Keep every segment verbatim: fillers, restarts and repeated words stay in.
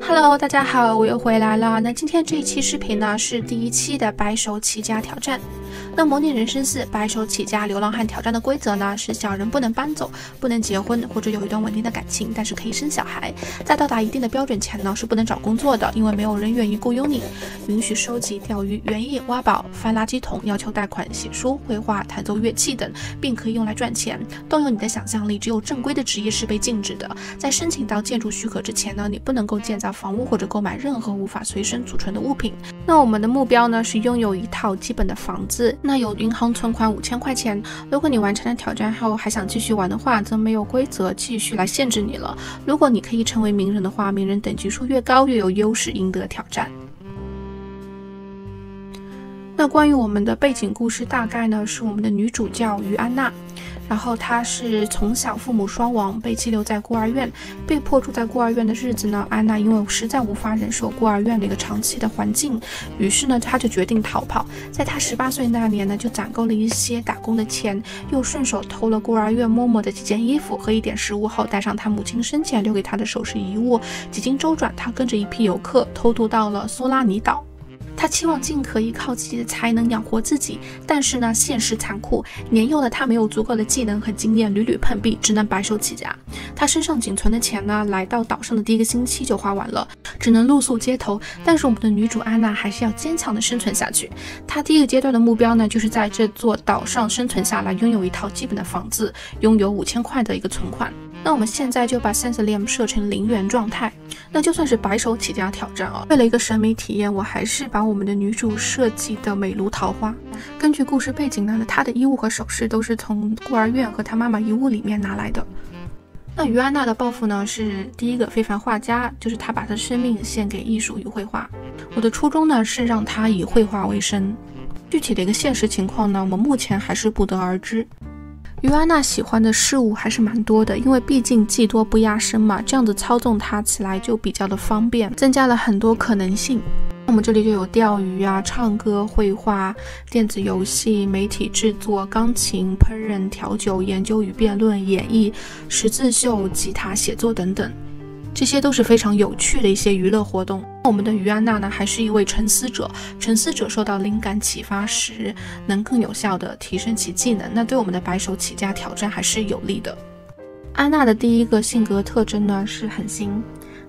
Hello， 大家好，我又回来了。那今天这一期视频呢，是第一期的白手起家挑战。那模拟人生四白手起家流浪汉挑战的规则呢，是小人不能搬走，不能结婚或者有一段稳定的感情，但是可以生小孩。在到达一定的标准前呢，是不能找工作的，因为没有人愿意雇佣你。允许收集、钓鱼、园艺、挖宝、翻垃圾桶，要求贷款、写书、绘画、弹奏乐器等，并可以用来赚钱。动用你的想象力，只有正规的职业是被禁止的。在申请到建筑许可之前呢，你不能够建造房屋或者购买任何无法随身储存的物品。那我们的目标呢，是拥有一套基本的房子，那有银行存款五千块钱。如果你完成了挑战后还想继续玩的话，则没有规则继续来限制你了。如果你可以成为名人的话，名人等级数越高越有优势，赢得挑战。那关于我们的背景故事，大概呢是我们的女主叫于安娜。然后她是从小父母双亡，被寄留在孤儿院，被迫住在孤儿院的日子呢，安娜因为实在无法忍受孤儿院的一个长期的环境，于是呢，她就决定逃跑。在她十八岁那年呢，就攒够了一些打工的钱，又顺手偷了孤儿院嬷嬷的几件衣服和一点食物后，带上她母亲生前留给她的首饰遗物。几经周转，她跟着一批游客偷渡到了苏拉尼岛。他期望尽可以靠自己的才能养活自己，但是呢，现实残酷，年幼的他没有足够的技能和经验，屡屡碰壁，只能白手起家。他身上仅存的钱呢，来到岛上的第一个星期就花完了，只能露宿街头。但是我们的女主安娜还是要坚强的生存下去。她第一个阶段的目标呢，就是在这座岛上生存下来，拥有一套基本的房子，拥有五千块的一个存款。那我们现在就把 Senselyn 设成零元状态，那就算是白手起家挑战啊。为了一个审美体验，我还是把我们的女主设计的美如桃花。根据故事背景呢，她的衣物和首饰都是从孤儿院和她妈妈遗物里面拿来的。那于安娜的抱负呢，是第一个非凡画家，就是她把她生命献给艺术与绘画。我的初衷呢，是让她以绘画为生。具体的一个现实情况呢，我目前还是不得而知。于安娜喜欢的事物还是蛮多的，因为毕竟技多不压身嘛，这样子操纵她起来就比较的方便，增加了很多可能性。我们这里就有钓鱼啊、唱歌、绘画、电子游戏、媒体制作、钢琴、烹饪、调酒、研究与辩论、演绎、十字绣、吉他、写作等等，这些都是非常有趣的一些娱乐活动。我们的于安娜呢，还是一位沉思者，沉思者受到灵感启发时，能更有效地提升其技能，那对我们的白手起家挑战还是有利的。安娜的第一个性格特征呢，是狠心。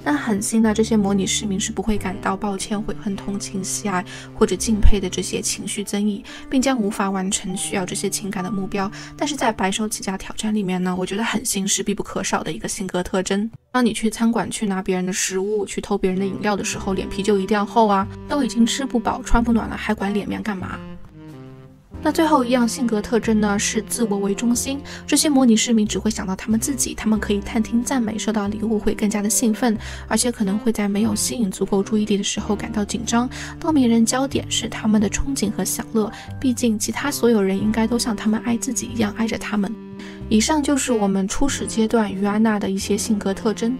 那狠心呢，这些模拟市民是不会感到抱歉、悔恨、同情、喜爱或者敬佩的这些情绪增益，并将无法完成需要这些情感的目标。但是在白手起家挑战里面呢，我觉得狠心是必不可少的一个性格特征。当你去餐馆去拿别人的食物、去偷别人的饮料的时候，脸皮就一定要厚啊，都已经吃不饱、穿不暖了，还管脸面干嘛？那最后一样性格特征呢，是自我为中心。这些模拟市民只会想到他们自己，他们可以探听赞美，收到礼物会更加的兴奋，而且可能会在没有吸引足够注意力的时候感到紧张。当别人焦点是他们的憧憬和享乐，毕竟其他所有人应该都像他们爱自己一样爱着他们。以上就是我们初始阶段于安娜的一些性格特征。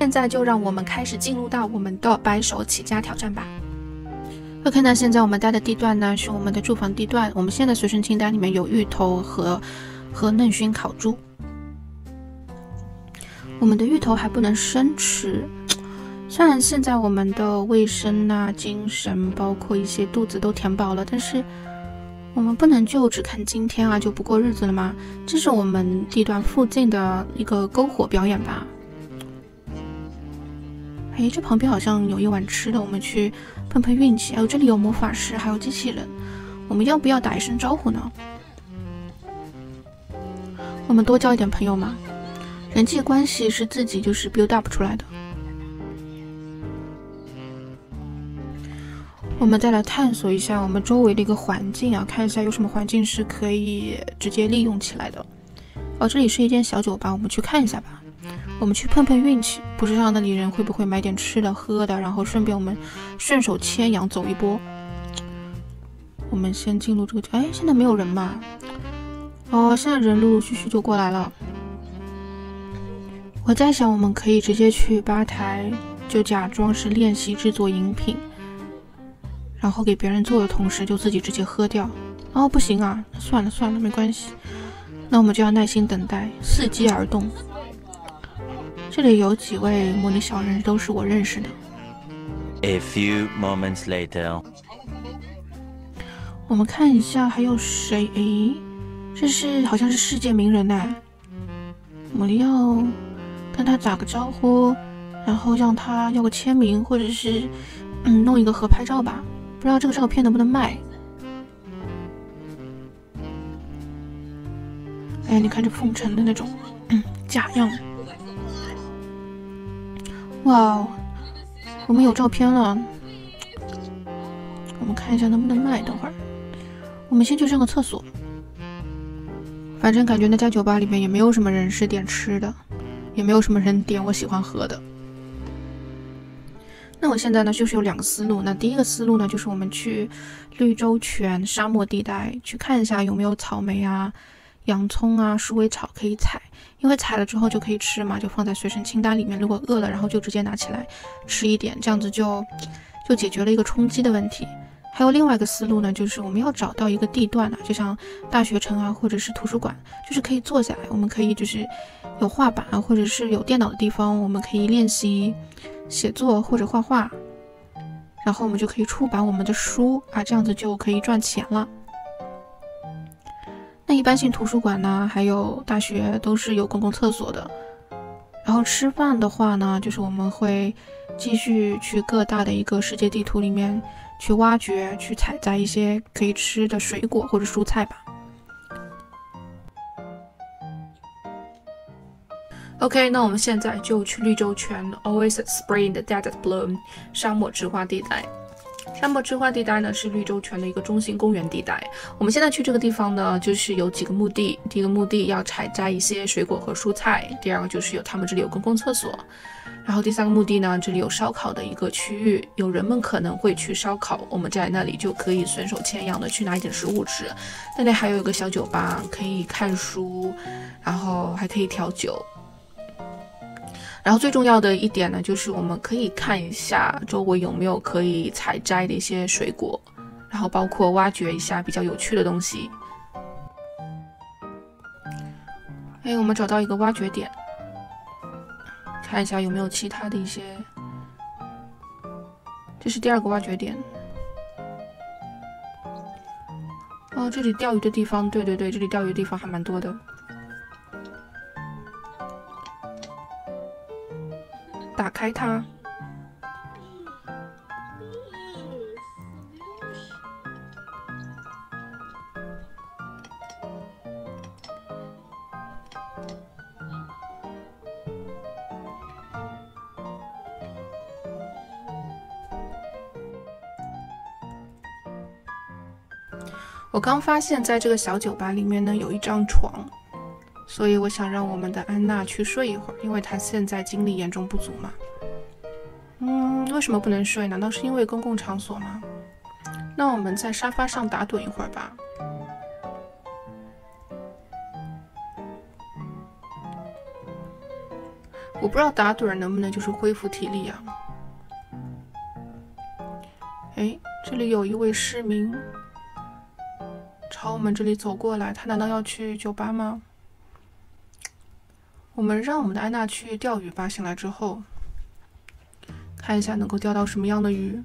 现在就让我们开始进入到我们的白手起家挑战吧。OK， 那现在我们待的地段呢，是我们的住房地段。我们现在随身清单里面有芋头和和嫩熏烤猪。我们的芋头还不能生吃，虽然现在我们的卫生啊、精神，包括一些肚子都填饱了，但是我们不能就只看今天啊就不过日子了吗？这是我们地段附近的一个篝火表演吧。哎，这旁边好像有一碗吃的，我们去碰碰运气。还有这里有魔法师，还有机器人，我们要不要打一声招呼呢？我们多交一点朋友嘛，人际关系是自己就是 build up 出来的。我们再来探索一下我们周围的一个环境啊，看一下有什么环境是可以直接利用起来的。哦，这里是一间小酒吧，我们去看一下吧。我们去碰碰运气，不知道那里人会不会买点吃的喝的，然后顺便我们顺手牵羊走一波。我们先进入这个，哎，现在没有人嘛？哦，现在人陆陆续续就过来了。我在想，我们可以直接去吧台，就假装是练习制作饮品，然后给别人做的同时就自己直接喝掉。哦，不行啊，算了算了，没关系。那我们就要耐心等待，伺机而动。这里有几位模拟小人都是我认识的。A few moments later， 我们看一下还有谁？诶，这是好像是世界名人呐、啊。我们要跟他打个招呼，然后让他要个签名，或者是嗯弄一个合拍照吧。不知道这个照片能不能卖？哎，你看这凤城的那种嗯假样。哇哦！ 我们有照片了，我们看一下能不能卖。等会儿，我们先去上个厕所。反正感觉那家酒吧里面也没有什么人是点吃的，也没有什么人点我喜欢喝的。那我现在呢，就是有两个思路。那第一个思路呢，就是我们去绿洲泉沙漠地带去看一下有没有草莓啊、洋葱啊、鼠尾草可以采。 因为采了之后就可以吃嘛，就放在随身清单里面。如果饿了，然后就直接拿起来吃一点，这样子就就解决了一个充饥的问题。还有另外一个思路呢，就是我们要找到一个地段啊，就像大学城啊，或者是图书馆，就是可以坐下来，我们可以就是有画板啊，或者是有电脑的地方，我们可以练习写作或者画画，然后我们就可以出版我们的书啊，这样子就可以赚钱了。 那一般性图书馆呢，还有大学都是有公共厕所的。然后吃饭的话呢，就是我们会继续去各大的一个世界地图里面去挖掘、去采摘一些可以吃的水果或者蔬菜吧。OK， 那我们现在就去绿洲泉 Oasis Spring Desert Bloom 沙漠之花地带。 沙漠之花地带呢是绿洲泉的一个中心公园地带。我们现在去这个地方呢，就是有几个目的。第一个目的要采摘一些水果和蔬菜，第二个就是有他们这里有公共厕所，然后第三个目的呢，这里有烧烤的一个区域，有人们可能会去烧烤，我们在那里就可以随手牵羊的去拿一点食物吃。那里还有一个小酒吧，可以看书，然后还可以调酒。 然后最重要的一点呢，就是我们可以看一下周围有没有可以采摘的一些水果，然后包括挖掘一下比较有趣的东西。哎，我们找到一个挖掘点，看一下有没有其他的一些。这是第二个挖掘点。哦，这里钓鱼的地方，对对对，这里钓鱼的地方还蛮多的。 打开它，我刚发现，在这个小酒吧里面呢，有一张床。 所以我想让我们的安娜去睡一会儿，因为她现在精力严重不足嘛。嗯，为什么不能睡？难道是因为公共场所吗？那我们在沙发上打盹一会儿吧。我不知道打盹能不能就是恢复体力啊。哎，这里有一位市民朝我们这里走过来，他难道要去酒吧吗？ 我们让我们的安娜去钓鱼吧。醒来之后，看一下能够钓到什么样的鱼。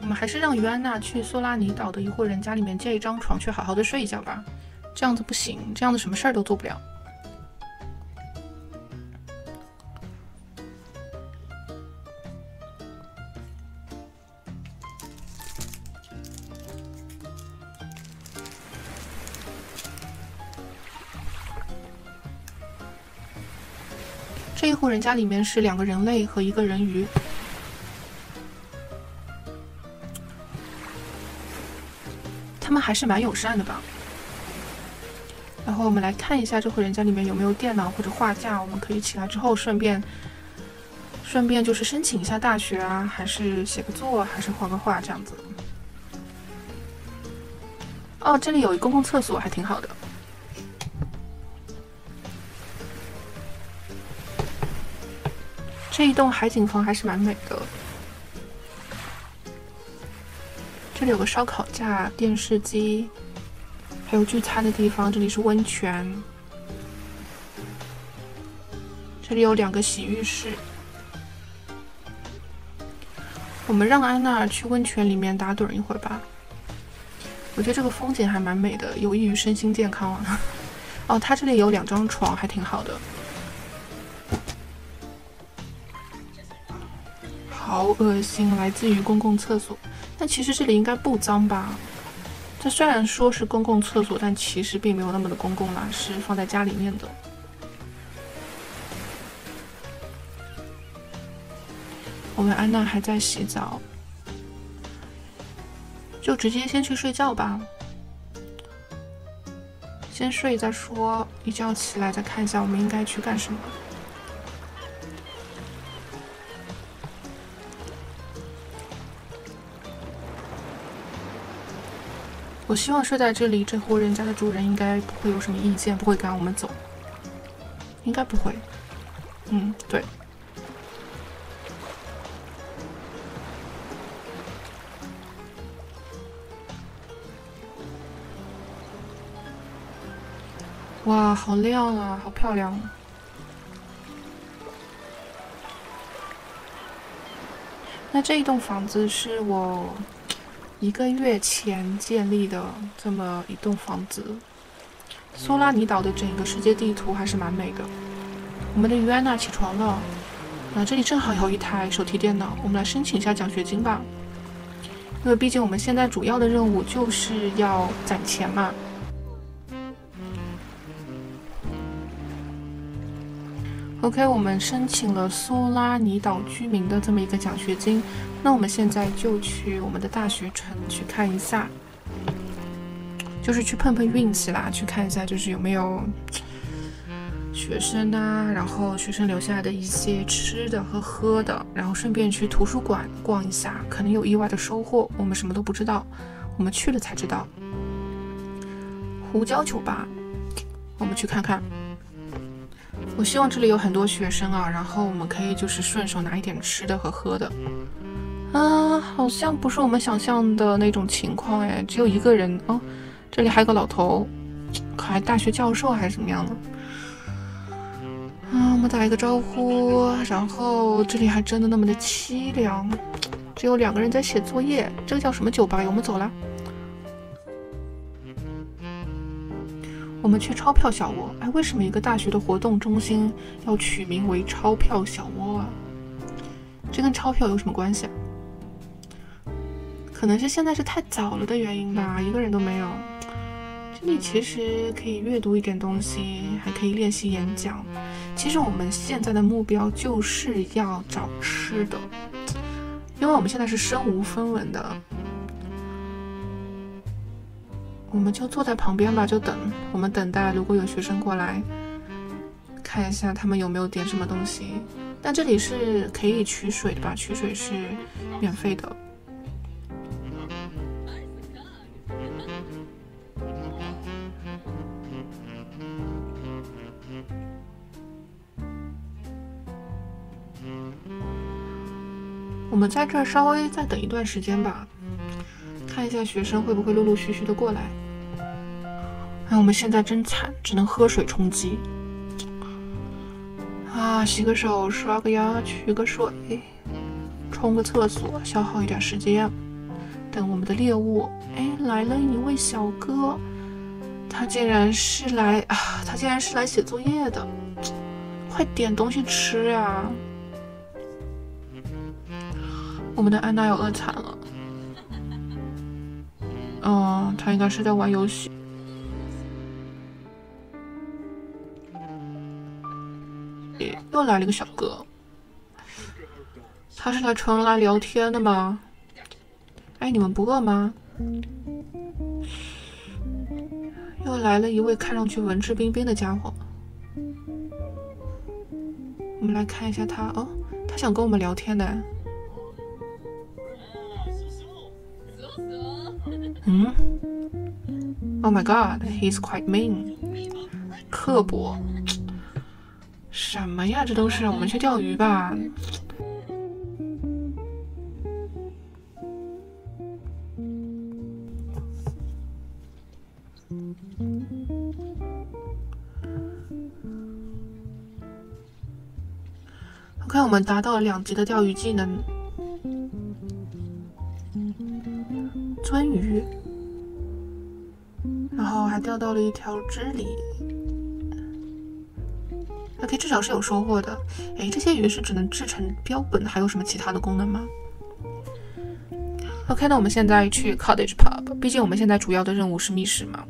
我们还是让于安娜去索拉尼岛的一户人家里面借一张床去好好的睡一觉吧，这样子不行，这样子什么事儿都做不了。这一户人家里面是两个人类和一个人鱼。他们还是蛮友善的吧。然后我们来看一下这户人家里面有没有电脑或者画架，我们可以起来之后顺便顺便就是申请一下大学啊，还是写个作，还是画个画这样子。哦，这里有一公共厕所，还挺好的。 这一栋海景房还是蛮美的。这里有个烧烤架、电视机，还有聚餐的地方。这里是温泉，这里有两个洗浴室。我们让安娜去温泉里面打盹一会儿吧。我觉得这个风景还蛮美的，有益于身心健康啊。哦，它这里有两张床，还挺好的。 好恶心，来自于公共厕所。但其实这里应该不脏吧？它虽然说是公共厕所，但其实并没有那么的公共啦，是放在家里面的。我们安娜还在洗澡，就直接先去睡觉吧。先睡再说，一觉起来再看一下我们应该去干什么。 我希望睡在这里，这户人家的主人应该不会有什么意见，不会赶我们走，应该不会。嗯，对。哇，好亮啊，好漂亮！那这一栋房子是我 一个月前建立的这么一栋房子，苏拉尼岛的整个世界地图还是蛮美的。我们的于安娜起床了，那这里正好有一台手提电脑，我们来申请一下奖学金吧。因为毕竟我们现在主要的任务就是要攒钱嘛。OK， 我们申请了苏拉尼岛居民的这么一个奖学金。 那我们现在就去我们的大学城去看一下，就是去碰碰运气啦，去看一下就是有没有学生啊，然后学生留下来的一些吃的和喝的，然后顺便去图书馆逛一下，可能有意外的收获，我们什么都不知道，我们去了才知道。胡椒酒吧，我们去看看。 我希望这里有很多学生啊，然后我们可以就是顺手拿一点吃的和喝的。啊，好像不是我们想象的那种情况哎，只有一个人哦。这里还有个老头，可还大学教授还是什么样的？啊，我们打一个招呼，然后这里还真的那么的凄凉，只有两个人在写作业。这个叫什么酒吧？我们走了。我们去钞票小窝。哎，为什么一个大学的活动中心要取名为钞票小窝啊？这跟钞票有什么关系啊？可能是现在是太早了的原因吧，一个人都没有。这里其实可以阅读一点东西，还可以练习演讲。其实我们现在的目标就是要找吃的，因为我们现在是身无分文的。 我们就坐在旁边吧，就等我们等待。如果有学生过来，看一下他们有没有点什么东西。但这里是可以取水的吧？取水是免费的。我们在这儿稍微再等一段时间吧。 看一下学生会不会陆陆续续的过来。哎，我们现在真惨，只能喝水充饥。啊，洗个手，刷个牙，取个水，冲个厕所，消耗一点时间。等我们的猎物。哎，来了一位小哥，他竟然是来啊，他竟然是来写作业的。快点东西吃呀！我们的安娜要饿惨了。 嗯，他应该是在玩游戏。又来了个小哥，他是来纯来聊天的吗？哎，你们不饿吗？又来了一位看上去文质彬彬的家伙。我们来看一下他哦，他想跟我们聊天的。嗯 ？Oh my God, he's quite mean. 刻薄。什么呀？这都是我们去钓鱼吧。 OK， 我们达到了两级的钓鱼技能，鳟鱼，然后还钓到了一条支鲤。OK， 至少是有收获的。哎，这些鱼是只能制成标本，还有什么其他的功能吗 ？OK， 那我们现在去 Cottage Pub， 毕竟我们现在主要的任务是觅食嘛。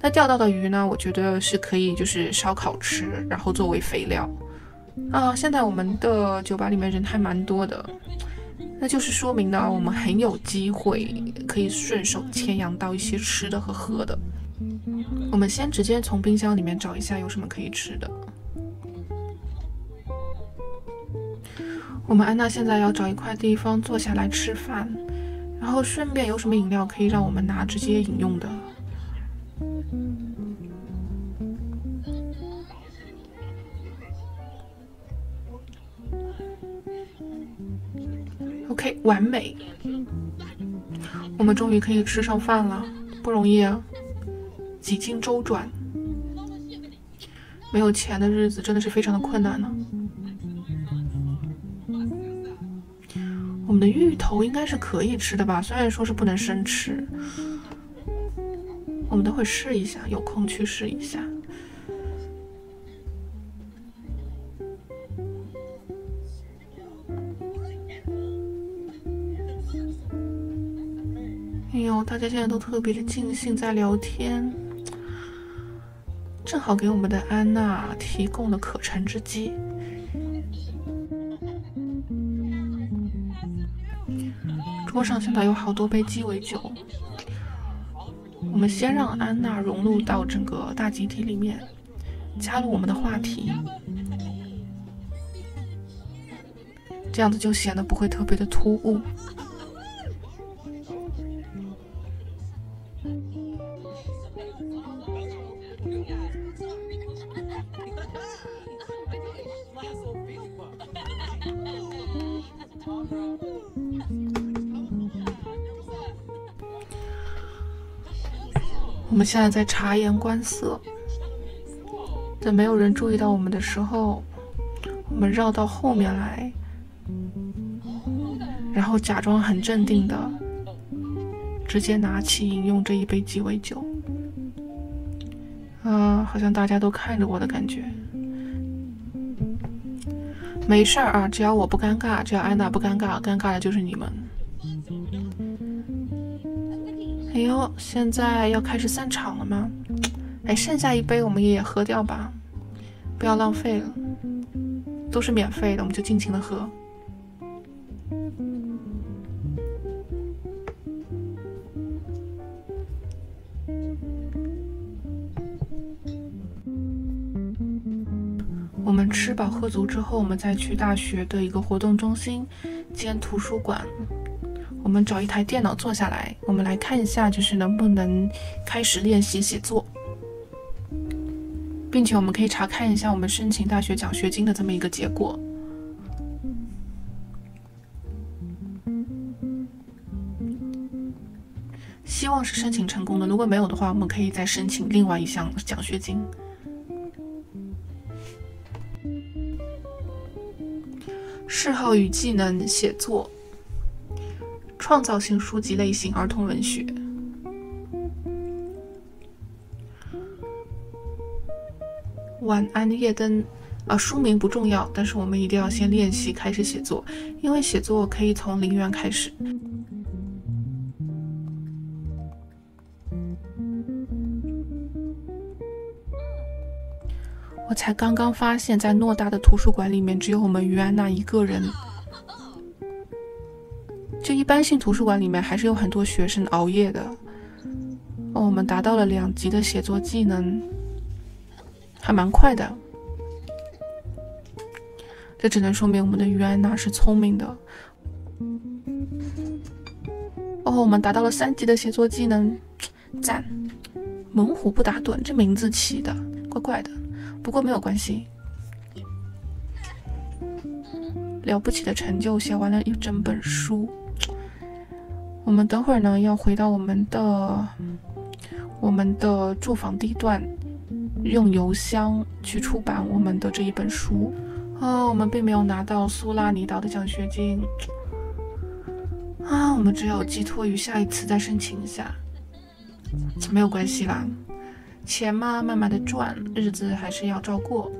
那钓到的鱼呢，我觉得是可以就是烧烤吃，然后作为肥料。 啊，现在我们的酒吧里面人还蛮多的，那就是说明呢，我们很有机会可以顺手牵羊到一些吃的和喝的。我们先直接从冰箱里面找一下有什么可以吃的。我们安娜现在要找一块地方坐下来吃饭，然后顺便有什么饮料可以让我们拿直接饮用的。 OK， 完美，我们终于可以吃上饭了，不容易啊！几经周转，没有钱的日子真的是非常的困难呢、啊。我们的芋头应该是可以吃的吧？虽然说是不能生吃，我们等会试一下，有空去试一下。 哎呦，大家现在都特别的尽兴，在聊天，正好给我们的安娜提供了可乘之机。桌上现在有好多杯鸡尾酒，我们先让安娜融入到整个大集体里面，加入我们的话题，这样子就显得不会特别的突兀。 我们现在在察言观色，在没有人注意到我们的时候，我们绕到后面来，然后假装很镇定的，直接拿起饮用这一杯鸡尾酒。嗯、呃，好像大家都看着我的感觉。没事儿啊，只要我不尴尬，只要安娜不尴尬，尴尬的就是你们。 哎呦，现在要开始散场了吗？哎，剩下一杯我们也喝掉吧，不要浪费了，都是免费的，我们就尽情的喝。我们吃饱喝足之后，我们再去大学的一个活动中心兼图书馆。 我们找一台电脑坐下来，我们来看一下，就是能不能开始练习写作，并且我们可以查看一下我们申请大学奖学金的这么一个结果。希望是申请成功的，如果没有的话，我们可以再申请另外一项奖学金。 嗜好与技能写作。 创造性书籍类型，儿童文学。晚安夜灯，啊，书名不重要，但是我们一定要先练习开始写作，因为写作可以从零元开始。我才刚刚发现，在偌大的图书馆里面，只有我们于安娜一个人。 就一般性图书馆里面还是有很多学生熬夜的，哦，我们达到了两级的写作技能，还蛮快的。这只能说明我们的于安娜是聪明的。哦，我们达到了三级的写作技能，赞！猛虎不打盹，这名字起的怪怪的，不过没有关系。 了不起的成就，写完了一整本书。我们等会儿呢，要回到我们的我们的住房地段，用邮箱去出版我们的这一本书。哦，我们并没有拿到苏拉尼岛的奖学金啊，我们只有寄托于下一次再申请一下。没有关系啦，钱嘛，慢慢的赚，日子还是要照过。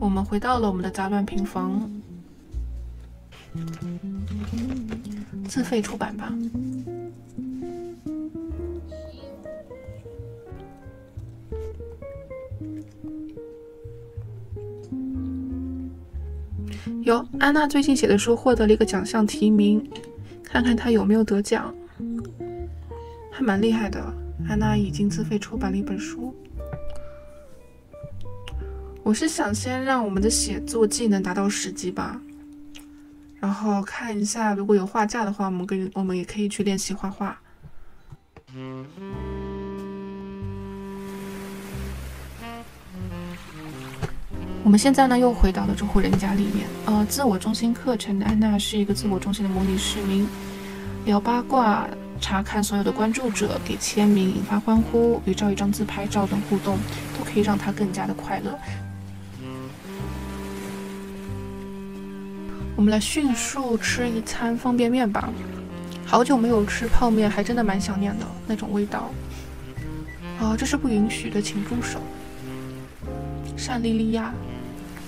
我们回到了我们的杂乱平房，自费出版吧。有安娜最近写的书获得了一个奖项提名，看看她有没有得奖，还蛮厉害的。安娜已经自费出版了一本书。 我是想先让我们的写作技能达到十级吧，然后看一下如果有画架的话，我们跟我们也可以去练习画画。我们现在呢又回到了这户人家里面。呃，自我中心课程的安娜是一个自我中心的模拟市民，聊八卦、查看所有的关注者、给签名、引发欢呼、与照一张自拍照等互动，都可以让她更加的快乐。 我们来迅速吃一餐方便面吧，好久没有吃泡面，还真的蛮想念的那种味道。啊，这是不允许的，请住手！善莉莉亚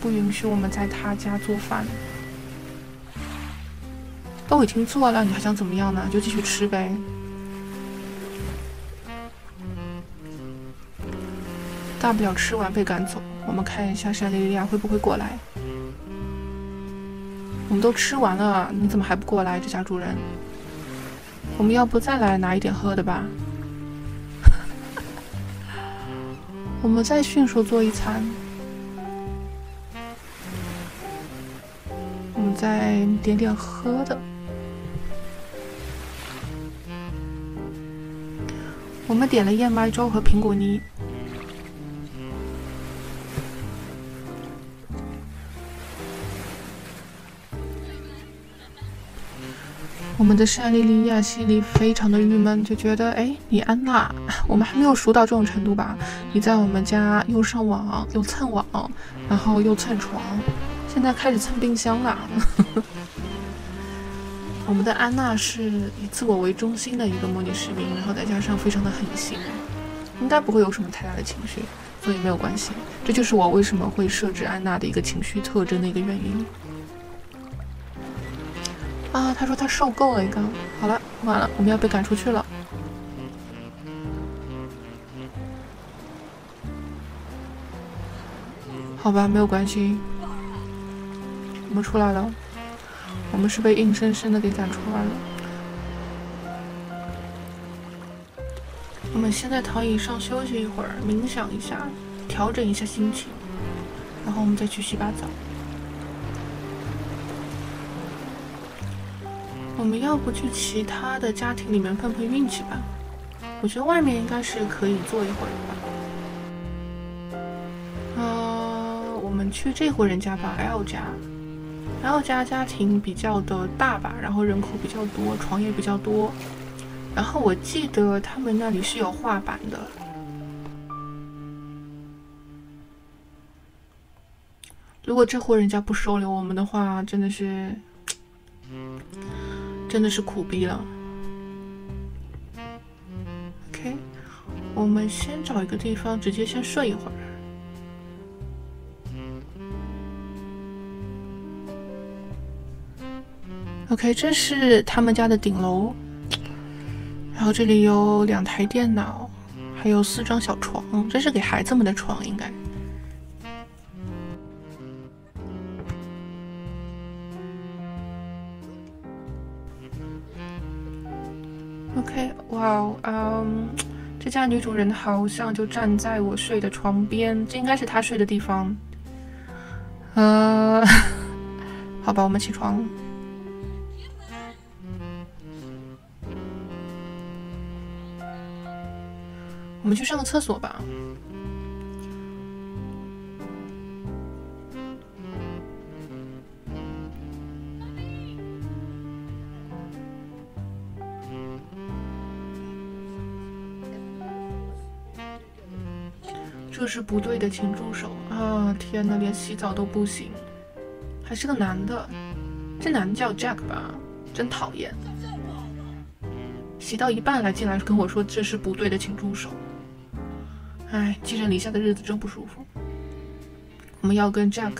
不允许我们在她家做饭。都已经做了，你还想怎么样呢？就继续吃呗。大不了吃完被赶走。我们看一下善莉莉亚会不会过来。 我们都吃完了，你怎么还不过来？这家主人，我们要不再来拿一点喝的吧？我们再迅速做一餐，我们再点点喝的，我们点了燕麦粥和苹果泥。 我们的善莉莉亚心里非常的郁闷，就觉得哎，你安娜，我们还没有熟到这种程度吧？你在我们家又上网又蹭网，然后又蹭床，现在开始蹭冰箱啦。我们的安娜是以自我为中心的一个模拟市民，然后再加上非常的狠心，应该不会有什么太大的情绪，所以没有关系。这就是我为什么会设置安娜的一个情绪特征的一个原因。 啊，他说他受够了，刚好了，完了，我们要被赶出去了。好吧，没有关系，我们出来了，我们是被硬生生的给赶出来了。我们先在躺椅上休息一会儿，冥想一下，调整一下心情，然后我们再去洗把澡。 我们要不去其他的家庭里面碰碰运气吧？我觉得外面应该是可以坐一会儿的吧。呃，我们去这户人家吧 ，L 家。L 家家庭比较的大吧，然后人口比较多，床也比较多。然后我记得他们那里是有画板的。如果这户人家不收留我们的话，真的是。 真的是苦逼了。OK， 我们先找一个地方，直接先睡一会儿。OK， 这是他们家的顶楼，然后这里有两台电脑，还有四张小床，这是给孩子们的床，应该。OK， 哇、wow, 嗯、um, ，这家女主人好像就站在我睡的床边，这应该是她睡的地方。呃、uh, ，好吧，我们起床了。我们去上个厕所吧。这是不对的，请住手啊！天哪，连洗澡都不行，还是个男的，这男的叫 Jack 吧，真讨厌。洗到一半来进来跟我说这是不对的，请住手。哎，寄人篱下的日子真不舒服。我们要跟 Jack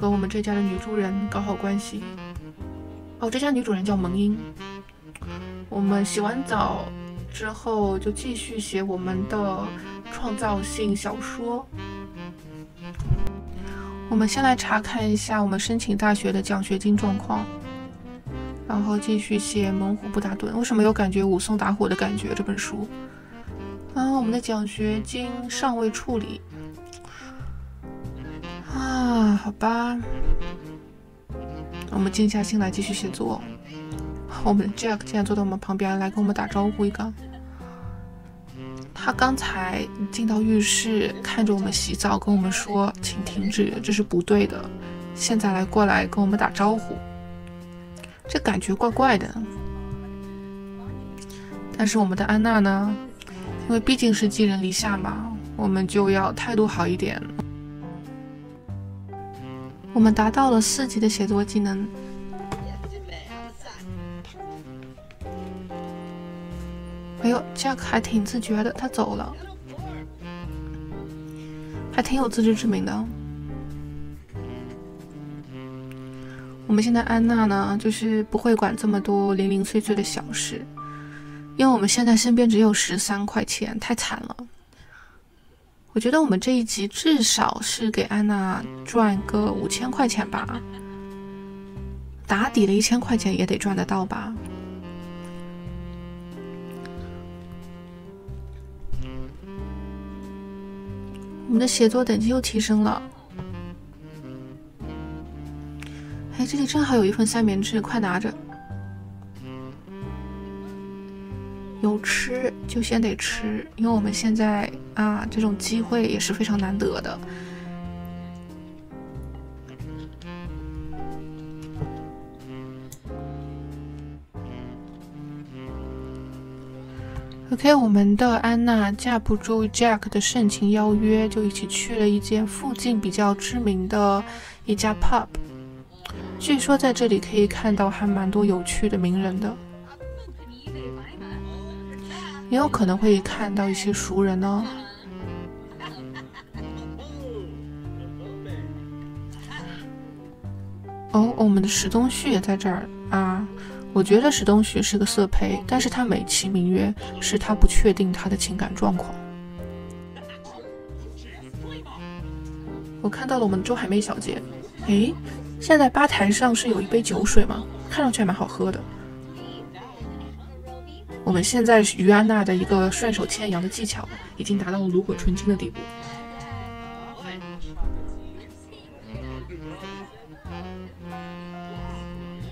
和我们这家的女主人搞好关系。哦，这家女主人叫蒙英。我们洗完澡之后就继续写我们的。 创造性小说。我们先来查看一下我们申请大学的奖学金状况，然后继续写《猛虎布达顿》。为什么有感觉武松打虎的感觉？这本书。啊，我们的奖学金尚未处理。啊，好吧。我们静下心来继续写作。我们的 Jack 竟然坐到我们旁边来跟我们打招呼一个。 他刚才进到浴室，看着我们洗澡，跟我们说：“请停止，这是不对的。”现在来过来跟我们打招呼，这感觉怪怪的。但是我们的安娜呢？因为毕竟是寄人篱下嘛，我们就要态度好一点。我们达到了四级的写作技能。 哎呦 ，Jack 还挺自觉的，他走了，还挺有自知之明的。我们现在安娜呢，就是不会管这么多零零碎碎的小事，因为我们现在身边只有十三块钱，太惨了。我觉得我们这一集至少是给安娜赚个五千块钱吧，打底的一千块钱也得赚得到吧。 我们的写作等级又提升了。哎，这里正好有一份三明治，快拿着。有吃就先得吃，因为我们现在啊，这种机会也是非常难得的。OK， 我们的安娜架不住 Jack 的盛情邀约，就一起去了一间附近比较知名的一家 pub。据说在这里可以看到还蛮多有趣的名人的，也有可能会看到一些熟人哦。哦，我们的史东旭也在这儿啊。 我觉得史东旭是个色胚，但是他美其名曰是他不确定他的情感状况。我看到了我们的周海媚小姐，诶，现在吧台上是有一杯酒水吗？看上去还蛮好喝的。我们现在于安娜的一个顺手牵羊的技巧已经达到了炉火纯青的地步。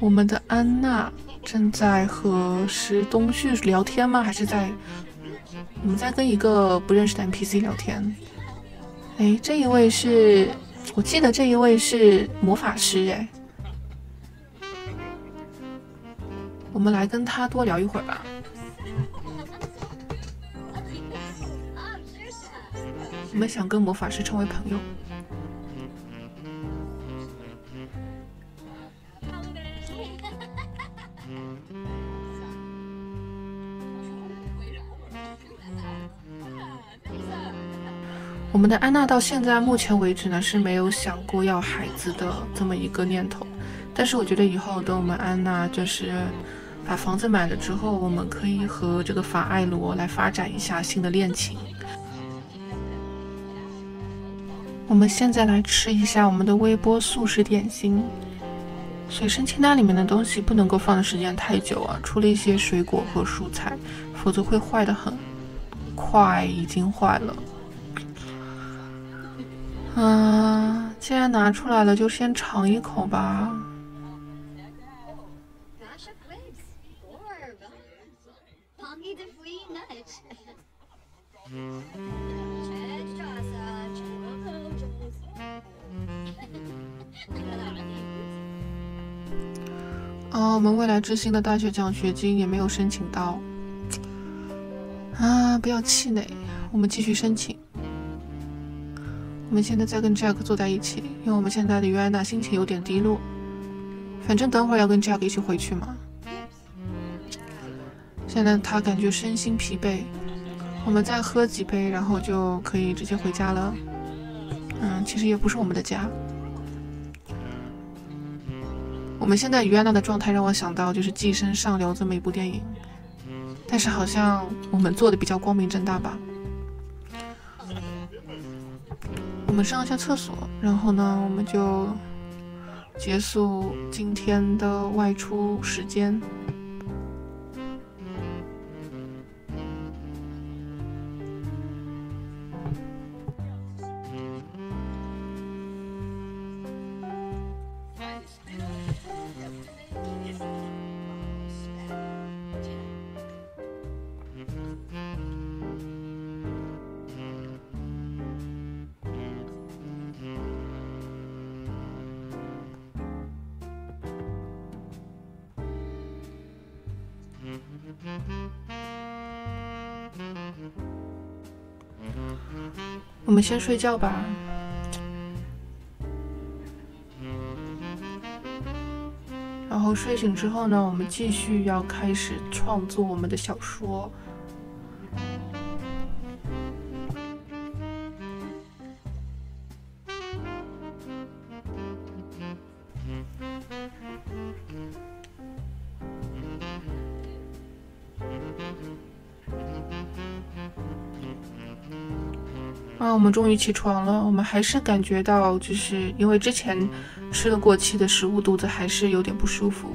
我们的安娜正在和石东旭聊天吗？还是在我们在跟一个不认识的 N P C 聊天？哎，这一位是我记得这一位是魔法师哎，我们来跟他多聊一会儿吧。我们想跟魔法师成为朋友。 我们的安娜到现在目前为止呢是没有想过要孩子的这么一个念头，但是我觉得以后等我们安娜就是把房子买了之后，我们可以和这个法艾罗来发展一下新的恋情。我们现在来吃一下我们的微波素食点心，水生清单里面的东西不能够放的时间太久啊，除了一些水果和蔬菜，否则会坏得很快，已经坏了。嗯，既然拿出来了，就先尝一口吧。啊，我们未来之星的大学奖学金也没有申请到。啊，不要气馁，我们继续申请。我们现在在跟 Jack 坐在一起，因为我们现在的约安娜心情有点低落。反正等会儿要跟 Jack 一起回去嘛。现在他感觉身心疲惫，我们再喝几杯，然后就可以直接回家了。嗯，其实也不是我们的家。 我们现在于安娜的状态让我想到就是《寄生上流》这么一部电影，但是好像我们做的比较光明正大吧。我们上一下厕所，然后呢，我们就结束今天的外出时间。我们先睡觉吧。然后睡醒之后呢，我们继续要开始创作我们的小说。啊，我们终于起床了。我们还是感觉到，就是因为之前吃了过期的食物，肚子还是有点不舒服。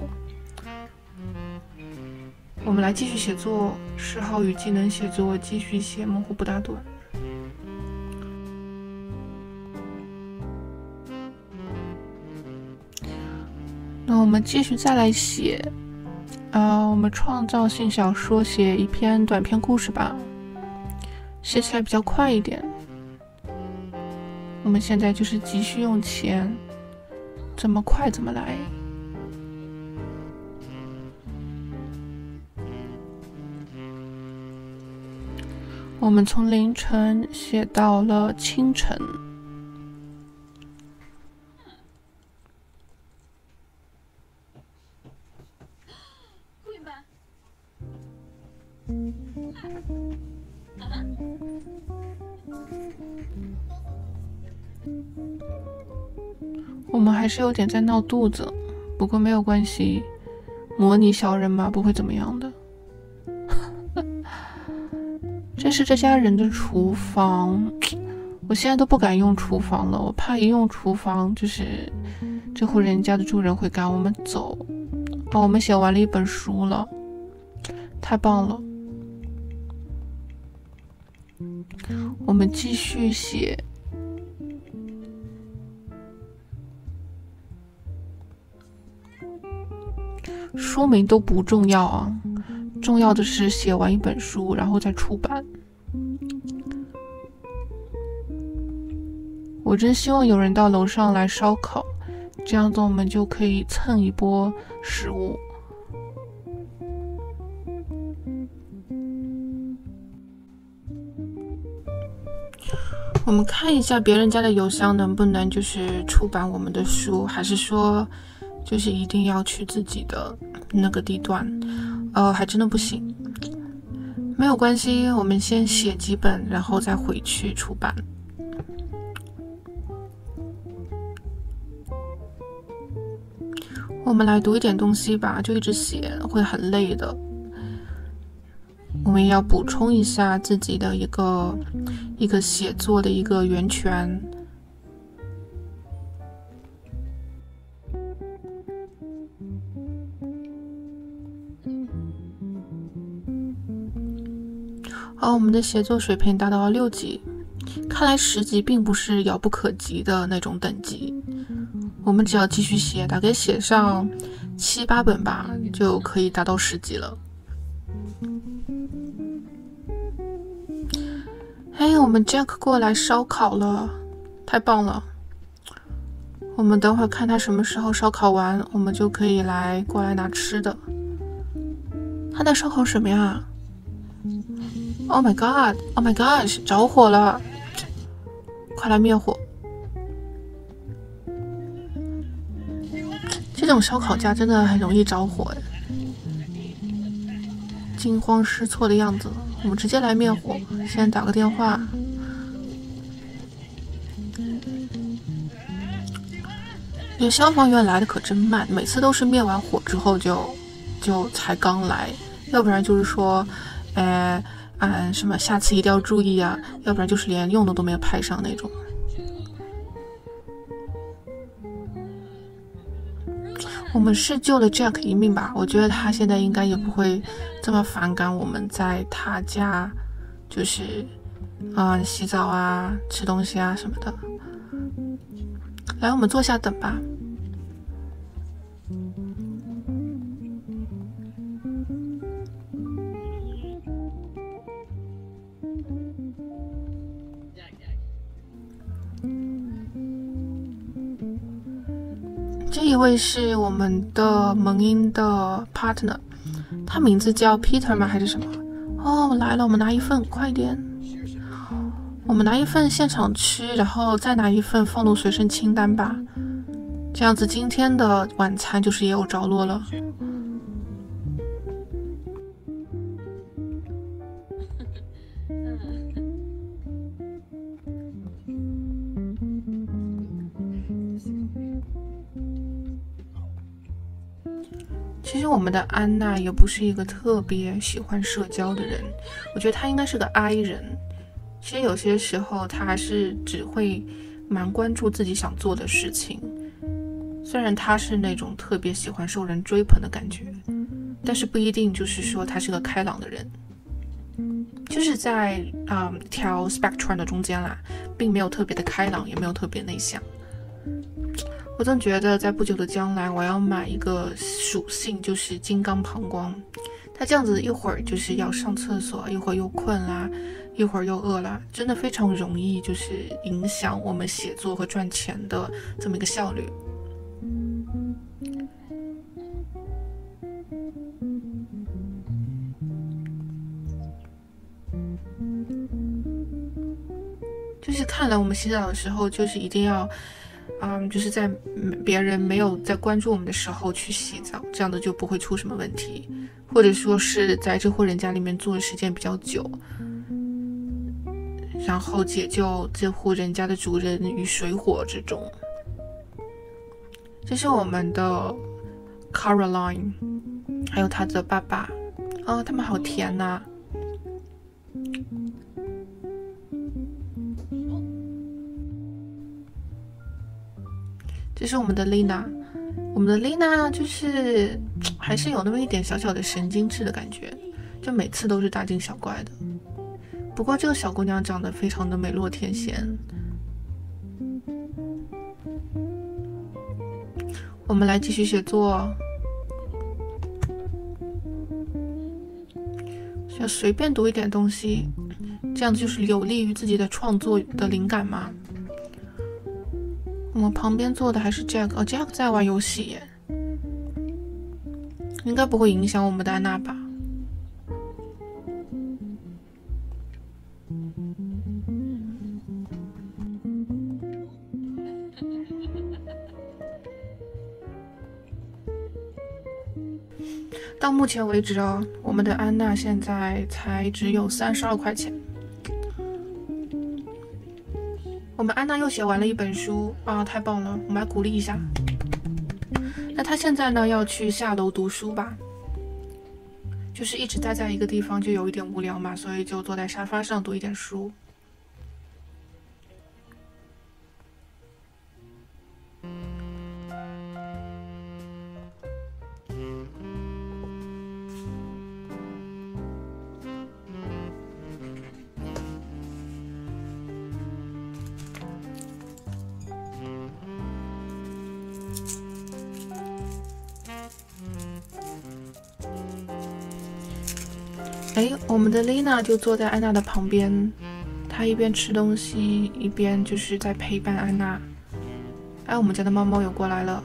我们来继续写作，嗜好与技能写作，继续写模糊不打盹。那我们继续再来写，啊，我们创造性小说，写一篇短篇故事吧，写起来比较快一点。 我们现在就是急需用钱，怎么快怎么来。我们从凌晨写到了清晨。我们还是有点在闹肚子，不过没有关系，模拟小人嘛，不会怎么样的。这是这家人的厨房，我现在都不敢用厨房了，我怕一用厨房就是这户人家的住人会赶我们走。哦，我们写完了一本书了，太棒了！我们继续写。 书名都不重要啊，重要的是写完一本书，然后再出版。我真希望有人到楼上来烧烤，这样子我们就可以蹭一波食物。我们看一下别人家的邮箱能不能就是出版我们的书，还是说？ 就是一定要去自己的那个地段，呃，还真的不行。没有关系，我们先写几本，然后再回去出版。我们来读一点东西吧，就一直写会很累的。我们也要补充一下自己的一个一个写作的一个源泉。而我们的协作水平达到了六级，看来十级并不是遥不可及的那种等级。我们只要继续写，大概写上七八本吧，就可以达到十级了。哎，我们 Jack 过来烧烤了，太棒了！我们等会儿看他什么时候烧烤完，我们就可以来过来拿吃的。他在烧烤什么呀 ？Oh my god! Oh my gosh! 着火了！快来灭火！这种烧烤架真的很容易着火，惊慌失措的样子。我们直接来灭火，先打个电话。这消防员来的可真慢，每次都是灭完火之后就就才刚来，要不然就是说，哎，嗯，什么下次一定要注意啊，要不然就是连用的都没有派上那种。我们是救了 Jack 一命吧？我觉得他现在应该也不会这么反感我们在他家，就是，啊、嗯，洗澡啊、吃东西啊什么的。来，我们坐下等吧。这一位是我们的萌音的 partner， 他名字叫 Peter 吗？还是什么？哦，来了，我们拿一份，快点！我们拿一份现场吃，然后再拿一份放入随身清单吧。这样子，今天的晚餐就是也有着落了。其实我们的安娜也不是一个特别喜欢社交的人，我觉得她应该是个 I 人。其实有些时候她还是只会蛮关注自己想做的事情，虽然她是那种特别喜欢受人追捧的感觉，但是不一定就是说她是个开朗的人，就是在嗯条 spectrum 的中间啦，并没有特别的开朗，也没有特别内向。我总觉得在不久的将来，我要买一个属性，就是金刚膀胱。它这样子一会儿就是要上厕所，一会儿又困啦，一会儿又饿啦，真的非常容易就是影响我们写作和赚钱的这么一个效率。就是看来我们洗澡的时候，就是一定要。嗯，就是在别人没有在关注我们的时候去洗澡，这样的就不会出什么问题，或者说是在这户人家里面住的时间比较久，然后解救这户人家的主人于水火之中。这是我们的 Caroline， 还有她的爸爸，哦，他们好甜呐、啊。这是我们的丽娜，我们的丽娜就是还是有那么一点小小的神经质的感觉，就每次都是大惊小怪的。不过这个小姑娘长得非常的美若天仙。我们来继续写作，要随便读一点东西，这样子就是有利于自己的创作的灵感嘛。我们旁边坐的还是 Jack， 哦 ，Jack 在玩游戏耶，应该不会影响我们的安娜吧？到目前为止哦，我们的安娜现在才只有三十二块钱。我们安娜又写完了一本书啊，太棒了！我们来鼓励一下。那她现在呢，要去下楼读书吧？就是一直待在一个地方就有一点无聊嘛，所以就坐在沙发上读一点书。哎，我们的丽娜就坐在安娜的旁边，她一边吃东西，一边就是在陪伴安娜。哎，我们家的猫猫又过来了。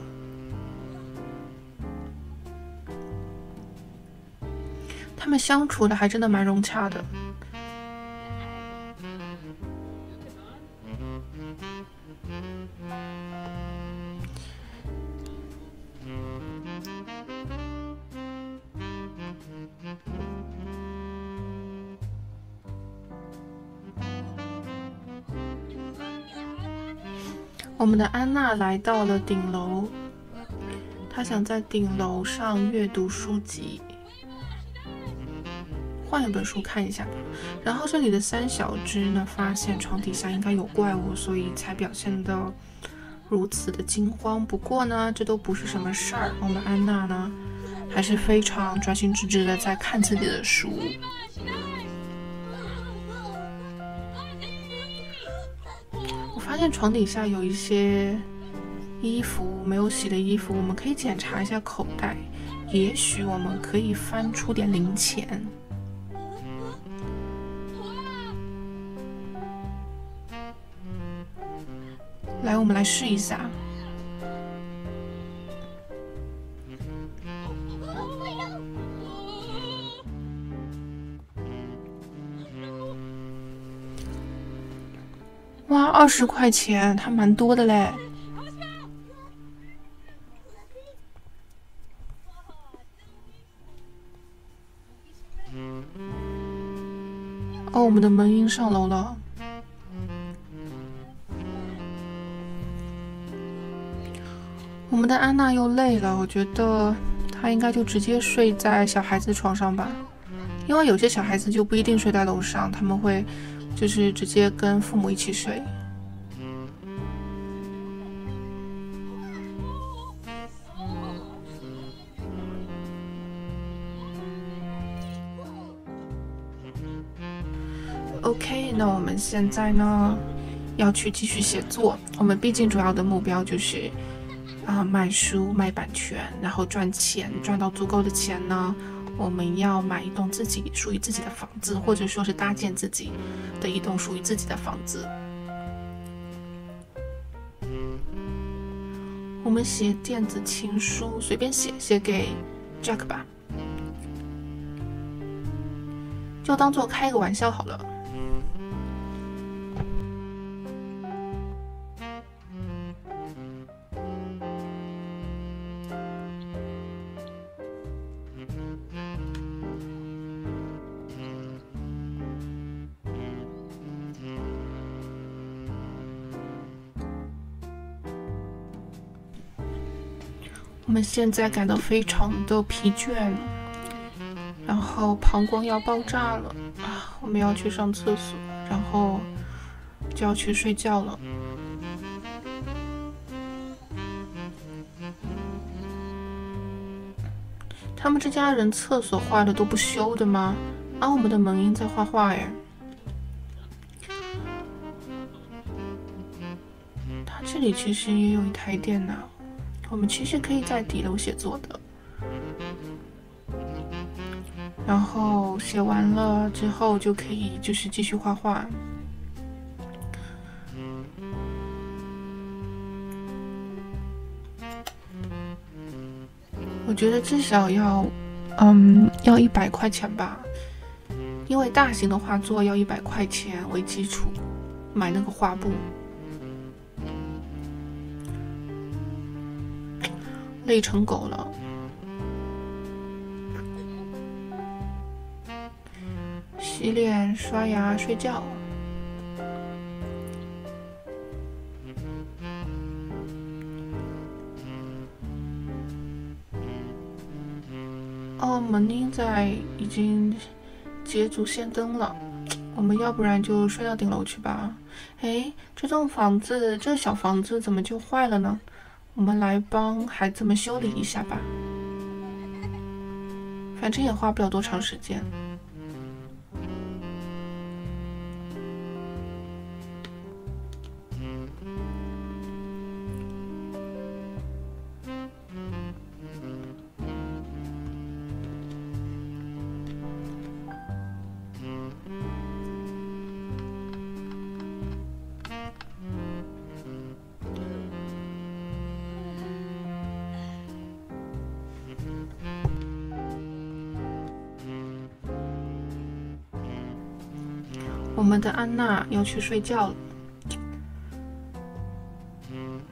他们相处的还真的蛮融洽的。 我们的安娜来到了顶楼，她想在顶楼上阅读书籍，换一本书看一下。然后这里的三小只呢，发现床底下应该有怪物，所以才表现得如此的惊慌。不过呢，这都不是什么事儿。我们安娜呢，还是非常专心致志的在看自己的书。 发现床底下有一些衣服没有洗的衣服，我们可以检查一下口袋，也许我们可以翻出点零钱。来，我们来试一下。哇，二十块钱，还蛮多的嘞。哦，我们的门铃上楼了。我们的安娜又累了，我觉得她应该就直接睡在小孩子床上吧，因为有些小孩子就不一定睡在楼上，他们会。 就是直接跟父母一起睡。OK， 那我们现在呢要去继续写作。我们毕竟主要的目标就是啊、呃、卖书、卖版权，然后赚钱。赚到足够的钱呢。 我们要买一栋自己属于自己的房子，或者说是搭建自己的一栋属于自己的房子。我们写电子情书，随便写，写给 Jack 吧，就当做开个玩笑好了。 我们现在感到非常的疲倦，然后膀胱要爆炸了啊！我们要去上厕所，然后就要去睡觉了。他们这家人厕所画的都不修的吗？啊，我们的萌音在画画耶！他这里其实也有一台电脑。 我们其实可以在底楼写作的，然后写完了之后就可以就是继续画画。我觉得至少要，嗯，要一百块钱吧，因为大型的画作要一百块钱为基础买那个画布。 累成狗了，洗脸、刷牙、睡觉。哦，门铃在已经捷足先登了，我们要不然就睡到顶楼去吧。哎，这栋房子，这小房子怎么就坏了呢？ 我们来帮孩子们修理一下吧，反正也花不了多长时间。我们的安娜要去睡觉了。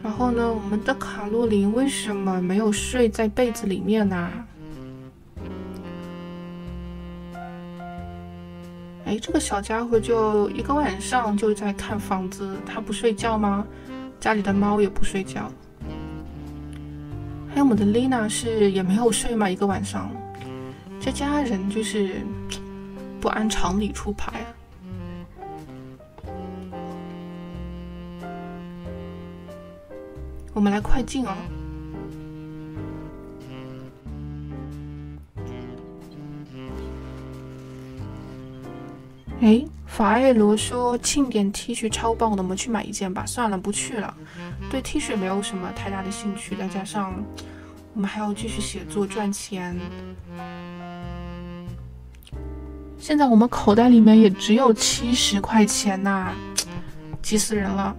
然后呢，我们的卡洛琳为什么没有睡在被子里面呢、啊？哎，这个小家伙就一个晚上就在看房子，他不睡觉吗？家里的猫也不睡觉。 还有我们的丽娜是也没有睡嘛，一个晚上，这家人就是不按常理出牌。我们来快进哦。哎，法艾罗说庆典 T 恤超棒的，我们去买一件吧。算了，不去了。 对 T 恤没有什么太大的兴趣，再加上我们还要继续写作赚钱。现在我们口袋里面也只有七十块钱呐、啊，急死人了。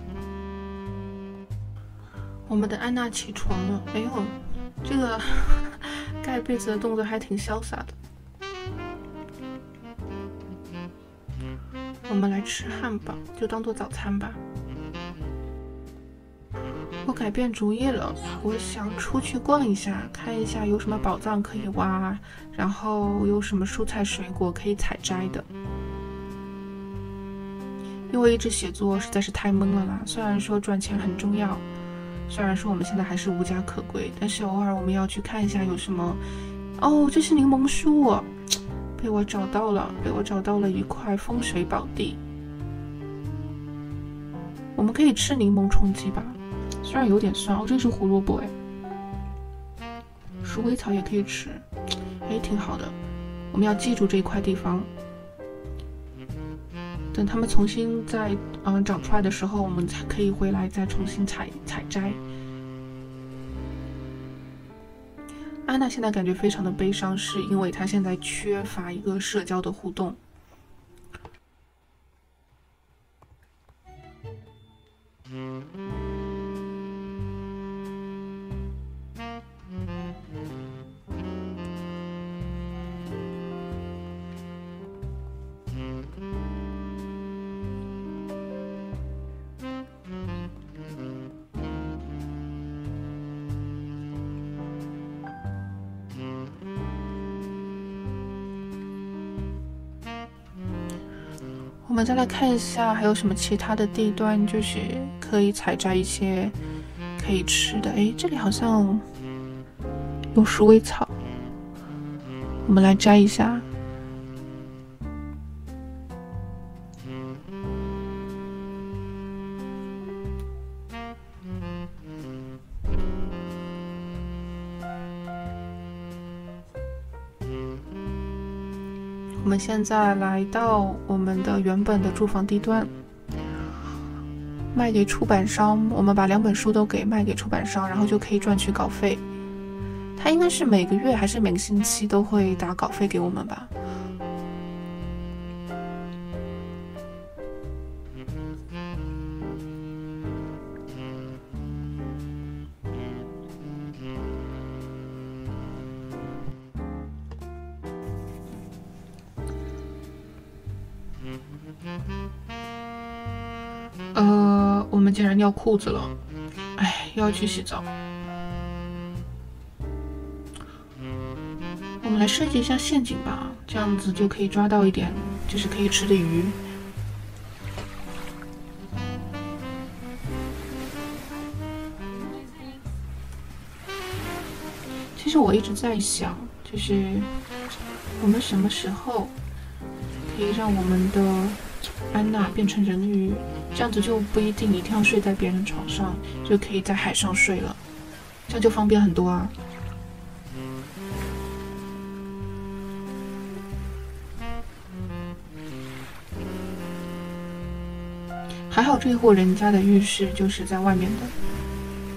我们的安娜起床了，哎呦，这个盖被子的动作还挺潇洒的。我们来吃汉堡，就当做早餐吧。 我改变主意了，我想出去逛一下，看一下有什么宝藏可以挖，然后有什么蔬菜水果可以采摘的。因为一直写作实在是太闷了啦。虽然说赚钱很重要，虽然说我们现在还是无家可归，但是偶尔我们要去看一下有什么。哦，这是柠檬树、啊，被我找到了，被我找到了一块风水宝地。我们可以吃柠檬充饥吧。 虽然有点酸哦，这是胡萝卜哎，鼠尾草也可以吃，哎，挺好的。我们要记住这一块地方，等它们重新再嗯、呃、长出来的时候，我们才可以回来再重新采采摘。安娜现在感觉非常的悲伤，是因为她现在缺乏一个社交的互动。 我们再来看一下，还有什么其他的地段，就是可以采摘一些可以吃的。哎，这里好像有鼠尾草，我们来摘一下。我们现在来到我们的原本的住房地段，卖给出版商。我们把两本书都给卖给出版商，然后就可以赚取稿费。他应该是每个月还是每个星期都会打稿费给我们吧？呃，我们竟然尿裤子了，哎，又要去洗澡。我们来设计一下陷阱吧，这样子就可以抓到一点，就是可以吃的鱼。其实我一直在想，就是我们什么时候可以让我们的安娜变成人鱼？ 这样子就不一定一定要睡在别人床上，就可以在海上睡了，这样就方便很多啊。还好这户人家的浴室就是在外面的，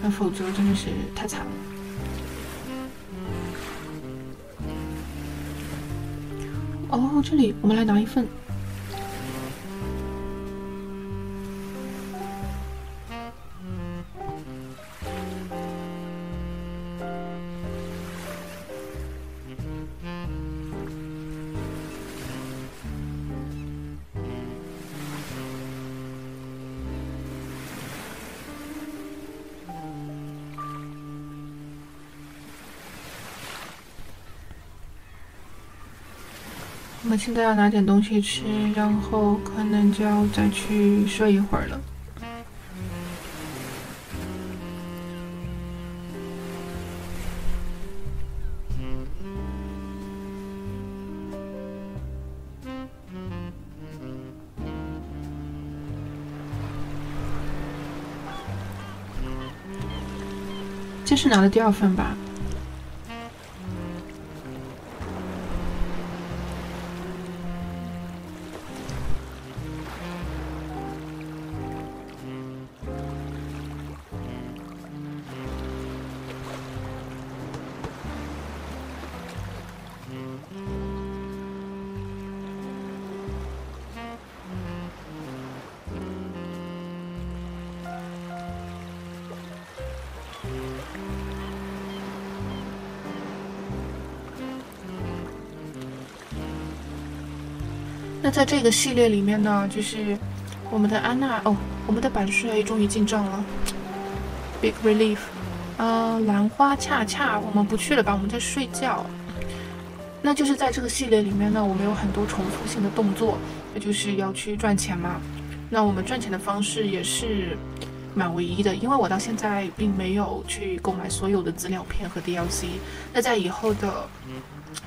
那否则真的是太惨了。哦，这里我们来拿一份。我现在要拿点东西吃，然后可能就要再去睡一会儿了。这是拿的第二份吧？ 那在这个系列里面呢，就是我们的安娜哦，我们的版税终于进账了 ，big relief。呃，兰花恰恰我们不去了吧，我们在睡觉。那就是在这个系列里面呢，我们有很多重复性的动作，那就是要去赚钱嘛。那我们赚钱的方式也是蛮唯一的，因为我到现在并没有去购买所有的资料片和 D L C。那在以后的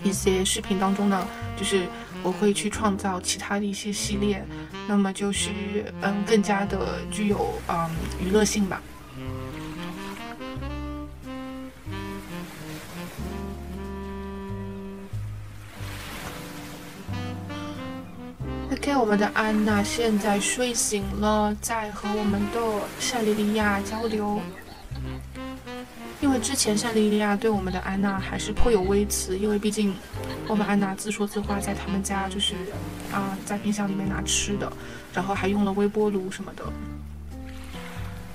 一些视频当中呢，就是我会去创造其他的一些系列，那么就是嗯，更加的具有嗯娱乐性吧。OK， 我们的安娜现在睡醒了，在和我们的夏莉莉亚交流。 因为之前夏莉莉亚对我们的安娜还是颇有微词，因为毕竟我们安娜自说自话，在他们家就是啊、呃，在冰箱里面拿吃的，然后还用了微波炉什么的。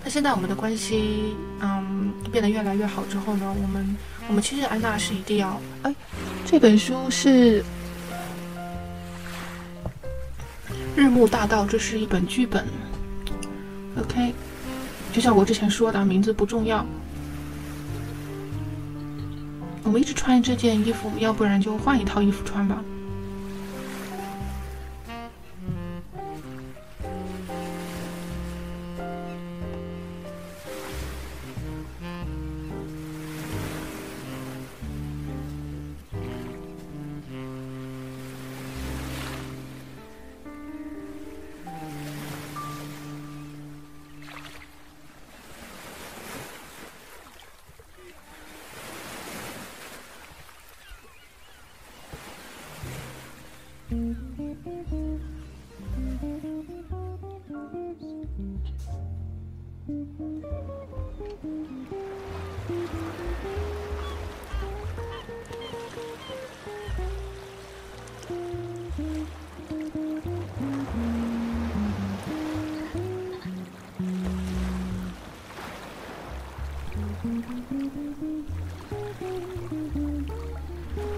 那现在我们的关系嗯变得越来越好之后呢，我们我们其实安娜是一定要哎，这本书是《日暮大道》，这是一本剧本。OK， 就像我之前说的，名字不重要。 我们一直穿这件衣服，要不然就换一套衣服穿吧。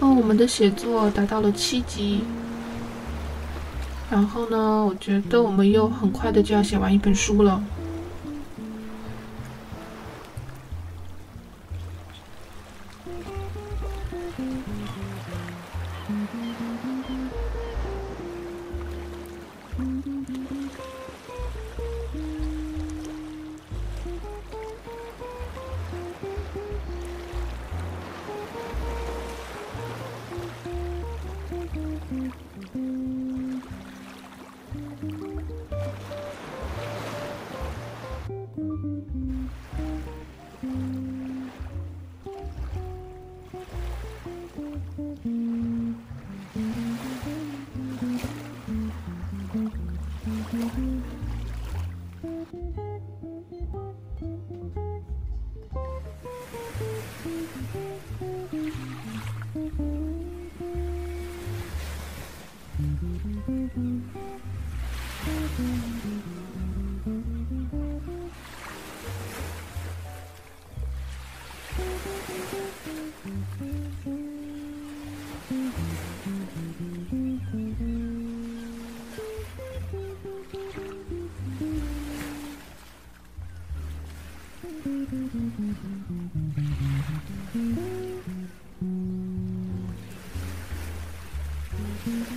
哦，我们的写作达到了七级。 然后呢，我觉得我们又很快的就要写完一本书了。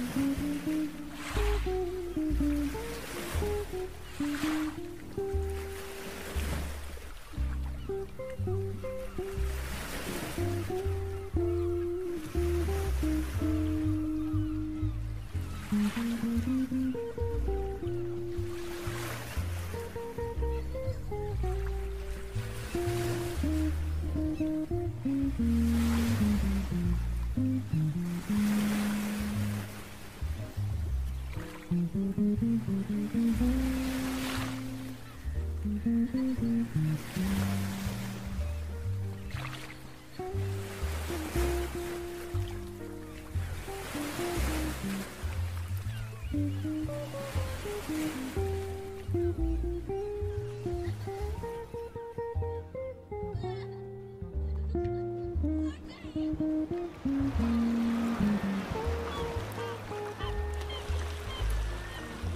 Thank you.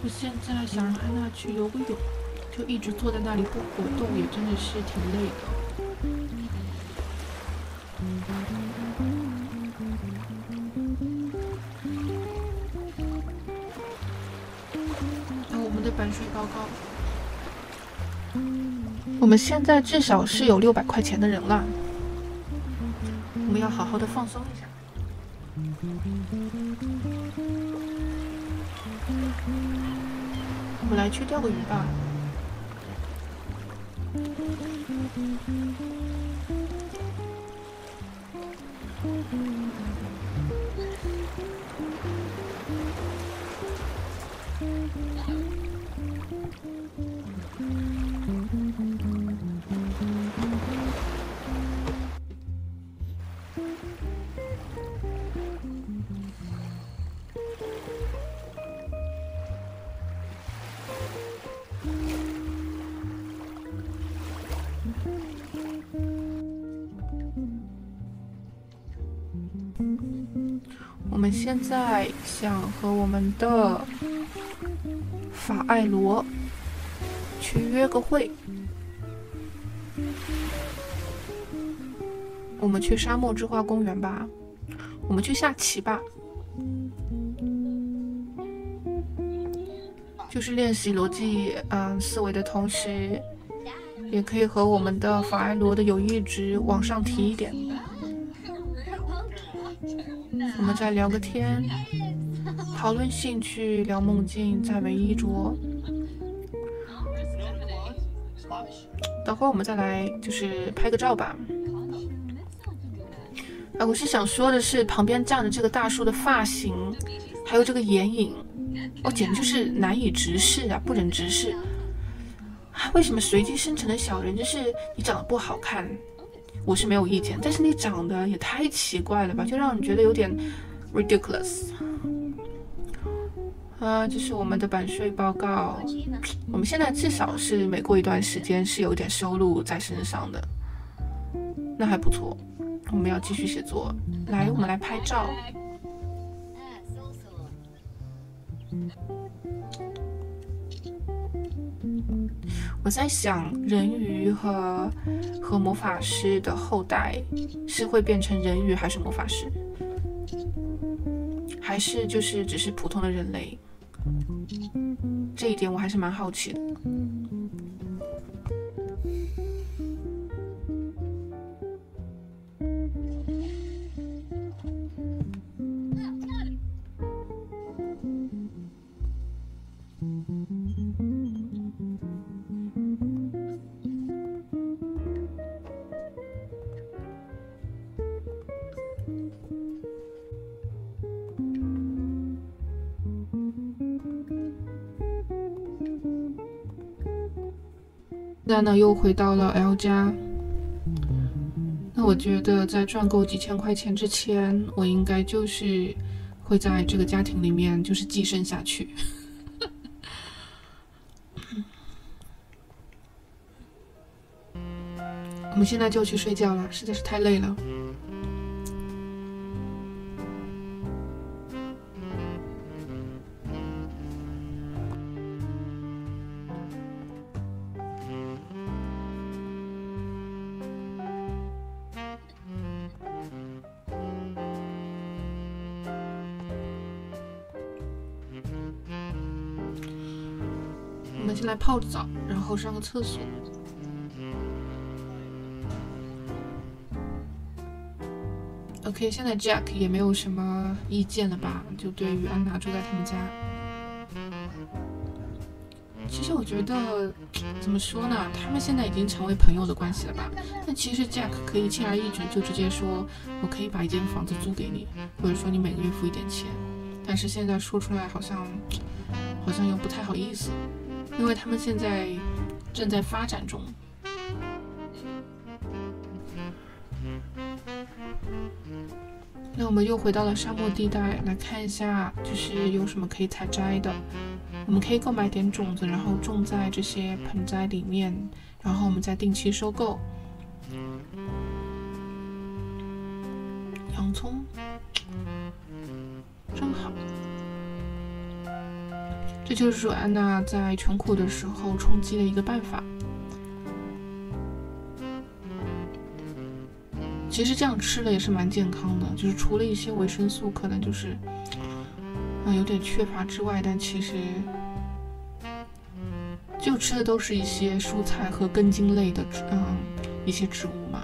我现在想让安娜去游个泳，就一直坐在那里不活动，也真的是挺累的。 我们现在至少是有六百块钱的人了，我们要好好的放松一下。我们来去钓个鱼吧。我们现在想和我们的法艾罗去约个会，我们去沙漠之花公园吧，我们去下棋吧，就是练习逻辑嗯思维的同时，也可以和我们的法艾罗的友谊值往上提一点。 我们再聊个天，讨论兴趣，聊梦境，再为衣着。等会儿我们再来，就是拍个照吧。哎、啊，我是想说的是，旁边站着这个大叔的发型，还有这个眼影，我、哦、简直就是难以直视啊，不忍直视。啊，为什么随机生成的小人，就是你长得不好看？ 我是没有意见，但是你长得也太奇怪了吧，就让人觉得有点 ridiculous。啊，这是我们的版税报告。我们现在至少是每过一段时间是有点收入在身上的，那还不错。我们要继续写作，来，我们来拍照。我在想，人鱼和和魔法师的后代是会变成人鱼，还是魔法师，还是就是只是普通的人类？这一点我还是蛮好奇的。娜娜又回到了 L 家，那我觉得在赚够几千块钱之前，我应该就是会在这个家庭里面就是寄生下去。我们现在就去睡觉了，实在是太累了。 我们先来泡澡，然后上个厕所。OK， 现在 Jack 也没有什么意见了吧？就对于安娜住在他们家。其实我觉得，怎么说呢？他们现在已经成为朋友的关系了吧？但其实 Jack 可以轻而易举就直接说，我可以把一间房子租给你，或者说你每个月付一点钱。但是现在说出来好像，好像又不太好意思，因为他们现在正在发展中。 那我们又回到了沙漠地带，来看一下，就是有什么可以采摘的。我们可以购买点种子，然后种在这些盆栽里面，然后我们再定期收购。洋葱，真好。这就是说安娜在穷苦的时候充饥的一个办法。 其实这样吃的也是蛮健康的，就是除了一些维生素可能就是啊、呃、有点缺乏之外，但其实就吃的都是一些蔬菜和根茎类的，嗯、呃，一些植物嘛。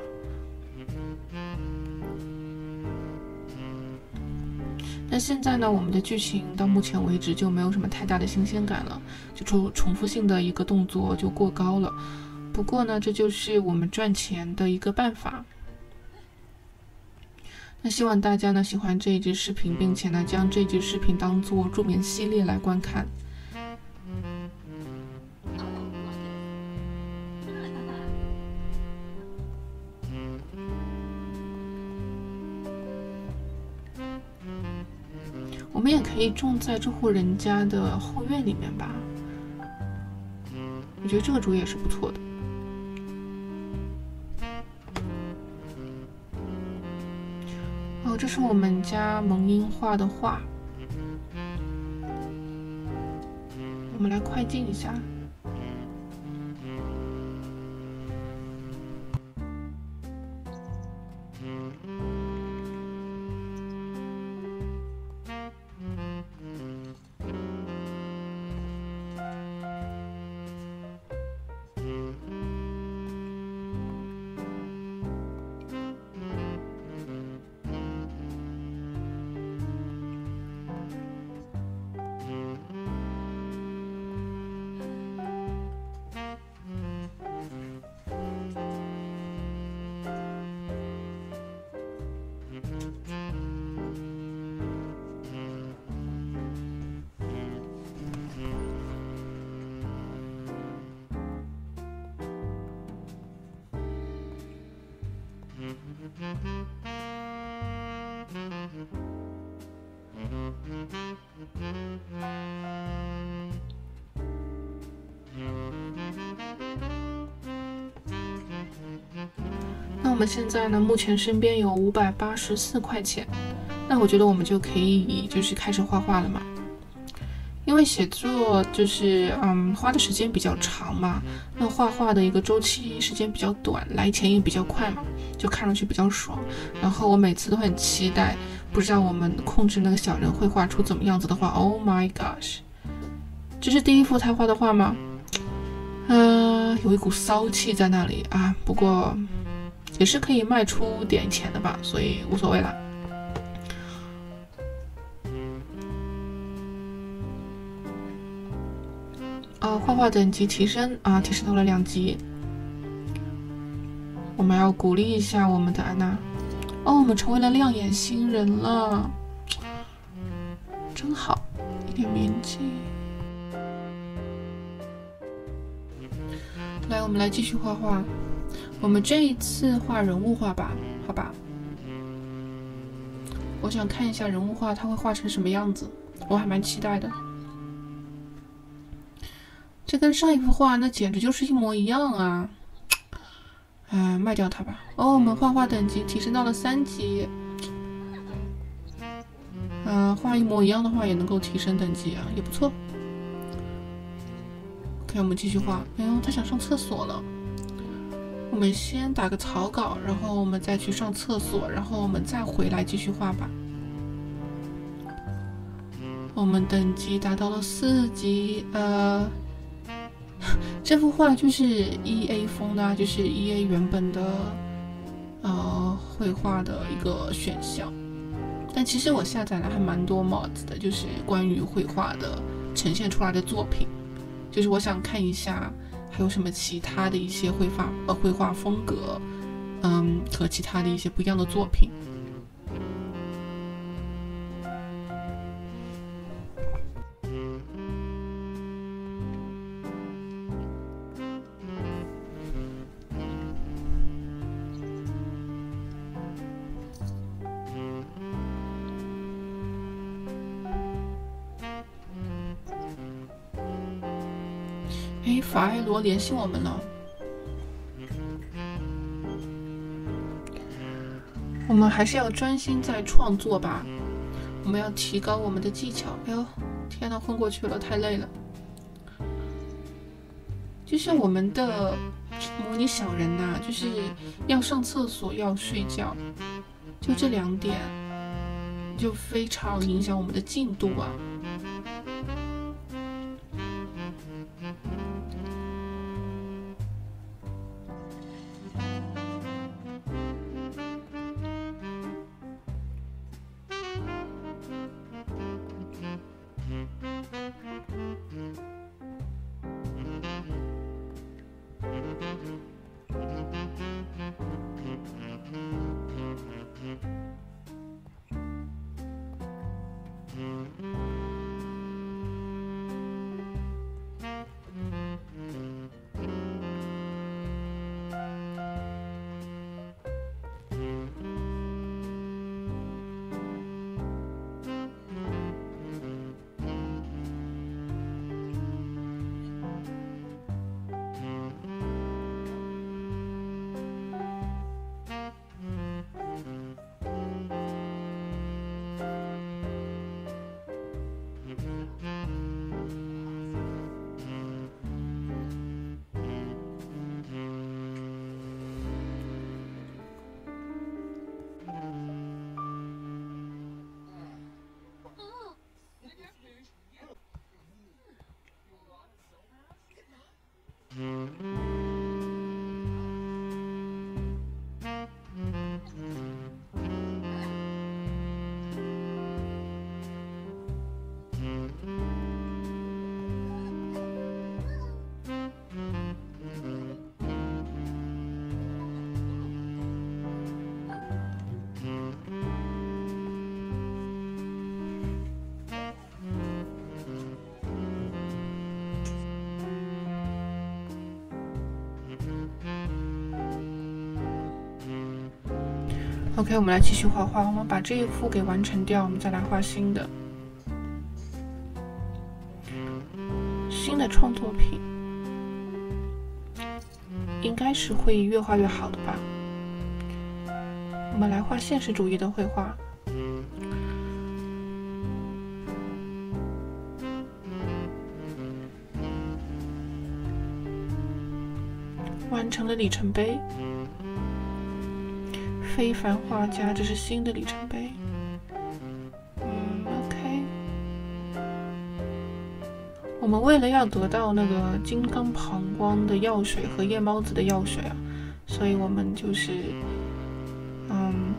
那现在呢，我们的剧情到目前为止就没有什么太大的新鲜感了，就重重复性的一个动作就过高了。不过呢，这就是我们赚钱的一个办法。 那希望大家呢喜欢这一支视频，并且呢将这支视频当做助眠系列来观看。我们也可以种在这户人家的后院里面吧，我觉得这个主意也是不错的。 这是我们家萌樱画的画，我们来快进一下。那我们现在呢？目前身边有五百八十四块钱，那我觉得我们就可以就是开始画画了嘛。 因为写作就是嗯花的时间比较长嘛，那画画的一个周期时间比较短，来钱也比较快嘛，就看上去比较爽。然后我每次都很期待，不知道我们控制那个小人会画出怎么样子的画。Oh my gosh， 这是第一幅他画的画吗？嗯、呃，有一股骚气在那里啊，不过也是可以卖出点钱的吧，所以无所谓啦。 呃，画画等级提升啊，提升到了两级。我们要鼓励一下我们的安娜。哦，我们成为了亮眼新人了，真好，一点名气。来，我们来继续画画。我们这一次画人物画吧，好吧？我想看一下人物画它会画成什么样子，我还蛮期待的。 这跟上一幅画那简直就是一模一样啊！哎，卖掉它吧。哦，我们画画等级提升到了三级。嗯、呃，画一模一样的话也能够提升等级啊，也不错。OK， 我们继续画。哎呦，他想上厕所了。我们先打个草稿，然后我们再去上厕所，然后我们再回来继续画吧。我们等级达到了四级，呃。 这幅画就是 E A 风的、啊，就是 E A 原本的呃绘画的一个选项。但其实我下载了还蛮多 mods 的，就是关于绘画的呈现出来的作品，就是我想看一下还有什么其他的一些绘画呃绘画风格，嗯和其他的一些不一样的作品。 法埃罗联系我们了，我们还是要专心在创作吧。我们要提高我们的技巧。哎呦，天呐，昏过去了，太累了。就是我们的模拟小人呐、啊，就是要上厕所，要睡觉，就这两点，就非常影响我们的进度啊。 OK， 我们来继续画画。我们把这一幅给完成掉，我们再来画新的新的创作品，应该是会越画越好的吧。我们来画现实主义的绘画。 完成了里程碑，非凡画家，这是新的里程碑。嗯 ，OK。我们为了要得到那个金刚膀胱的药水和夜猫子的药水啊，所以我们就是，嗯，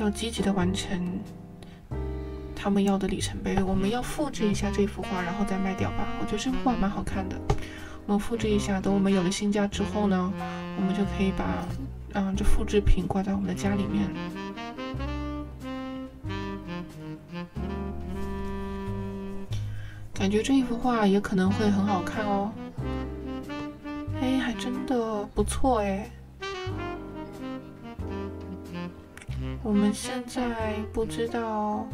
要积极的完成他们要的里程碑。我们要复制一下这幅画，然后再卖掉吧。我觉得这幅画蛮好看的。 我们复制一下，等我们有了新家之后呢，我们就可以把，嗯、呃，这复制品挂在我们的家里面。感觉这一幅画也可能会很好看哦。哎，还真的不错哎。我们现在不知道，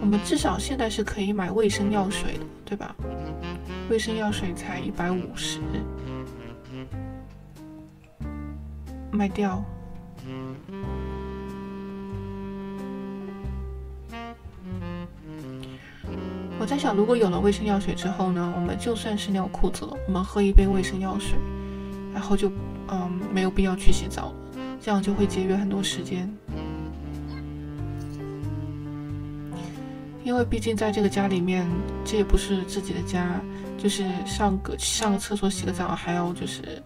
我们至少现在是可以买卫生药水的，对吧？ 卫生药水才一百五十，卖掉。我在想，如果有了卫生药水之后呢，我们就算是尿裤子了，我们喝一杯卫生药水，然后就嗯没有必要去洗澡了，这样就会节约很多时间。 因为毕竟在这个家里面，这也不是自己的家，就是上个上个厕所、洗个澡，还要就是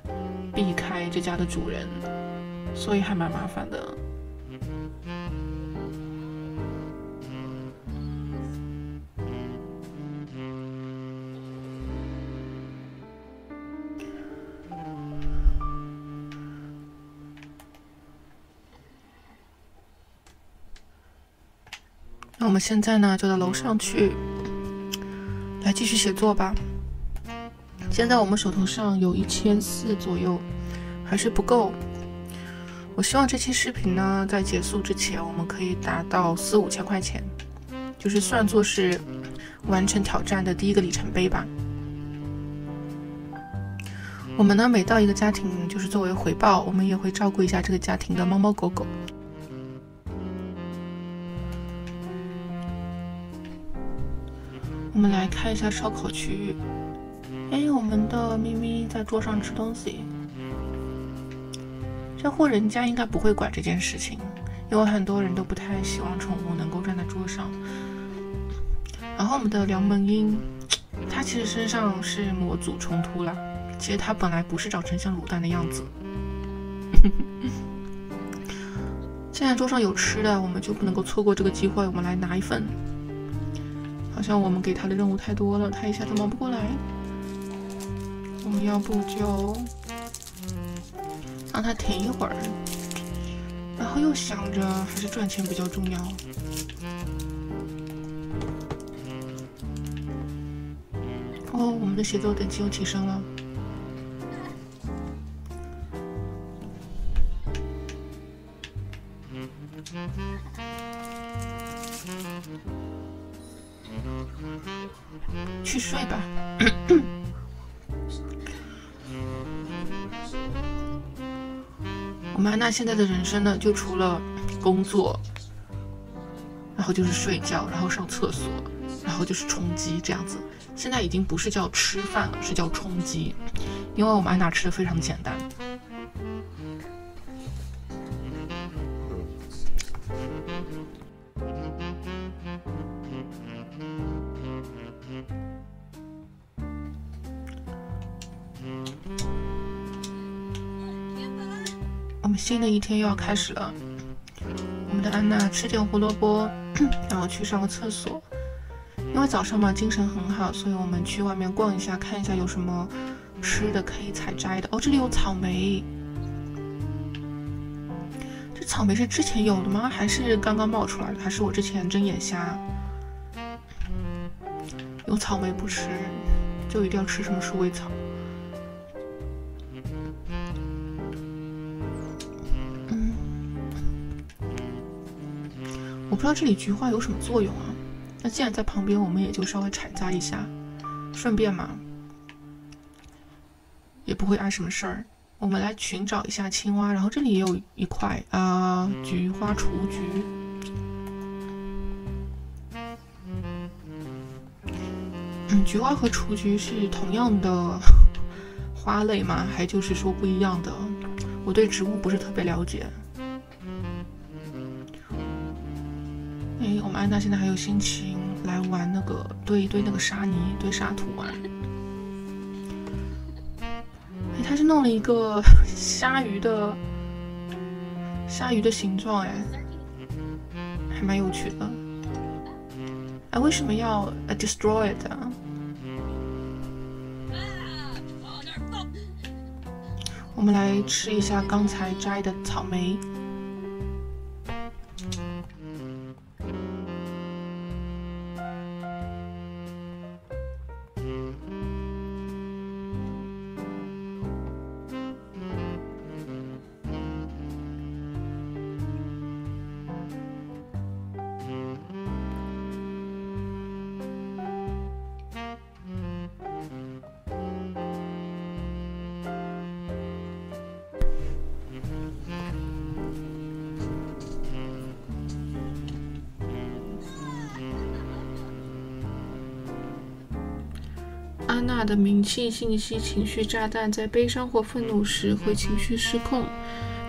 避开这家的主人，所以还蛮麻烦的。那我们现在呢，就到楼上去来继续写作吧。现在我们手头上有一千四左右，还是不够。 我希望这期视频呢，在结束之前，我们可以达到四五千块钱，就是算作是完成挑战的第一个里程碑吧。我们呢，每到一个家庭，就是作为回报，我们也会照顾一下这个家庭的猫猫狗狗。我们来看一下烧烤区域。哎，我们的咪咪在桌上吃东西。 这户人家应该不会管这件事情，有很多人都不太希望宠物能够站在桌上。然后我们的梁门英，它其实身上是模组冲突啦，其实它本来不是长成像卤蛋的样子。现在桌上有吃的，我们就不能够错过这个机会，我们来拿一份。好像我们给它的任务太多了，它一下子忙不过来。我们要不就 让他停一会儿，然后又想着还是赚钱比较重要。哦，我们的写作等级又提升了。去睡吧。我们安娜现在的人生呢，就除了工作，然后就是睡觉，然后上厕所，然后就是充饥这样子。现在已经不是叫吃饭了，是叫充饥，因为我们安娜吃的非常简单。新的一天又要开始了，我们的安娜吃点胡萝卜，然后去上个厕所。因为早上嘛精神很好，所以我们去外面逛一下，看一下有什么吃的可以采摘的。哦，这里有草莓，这草莓是之前有的吗？还是刚刚冒出来的？还是我之前睁眼瞎？有草莓不吃，就一定要吃什么鼠尾草？ 我不知道这里菊花有什么作用啊？那既然在旁边，我们也就稍微采摘一下，顺便嘛，也不会碍什么事儿。我们来寻找一下青蛙，然后这里也有一块啊、呃、菊花雏菊。嗯，菊花和雏菊是同样的花类吗？还就是说不一样的？我对植物不是特别了解。 哎，我们安娜现在还有心情来玩那个堆一堆那个沙泥、堆沙土玩。哎，他是弄了一个鲨鱼的鲨鱼的形状，哎，还蛮有趣的。哎，为什么要 destroy it 啊？我们来吃一下刚才摘的草莓。 安娜的名气信息情绪炸弹，在悲伤或愤怒时会情绪失控。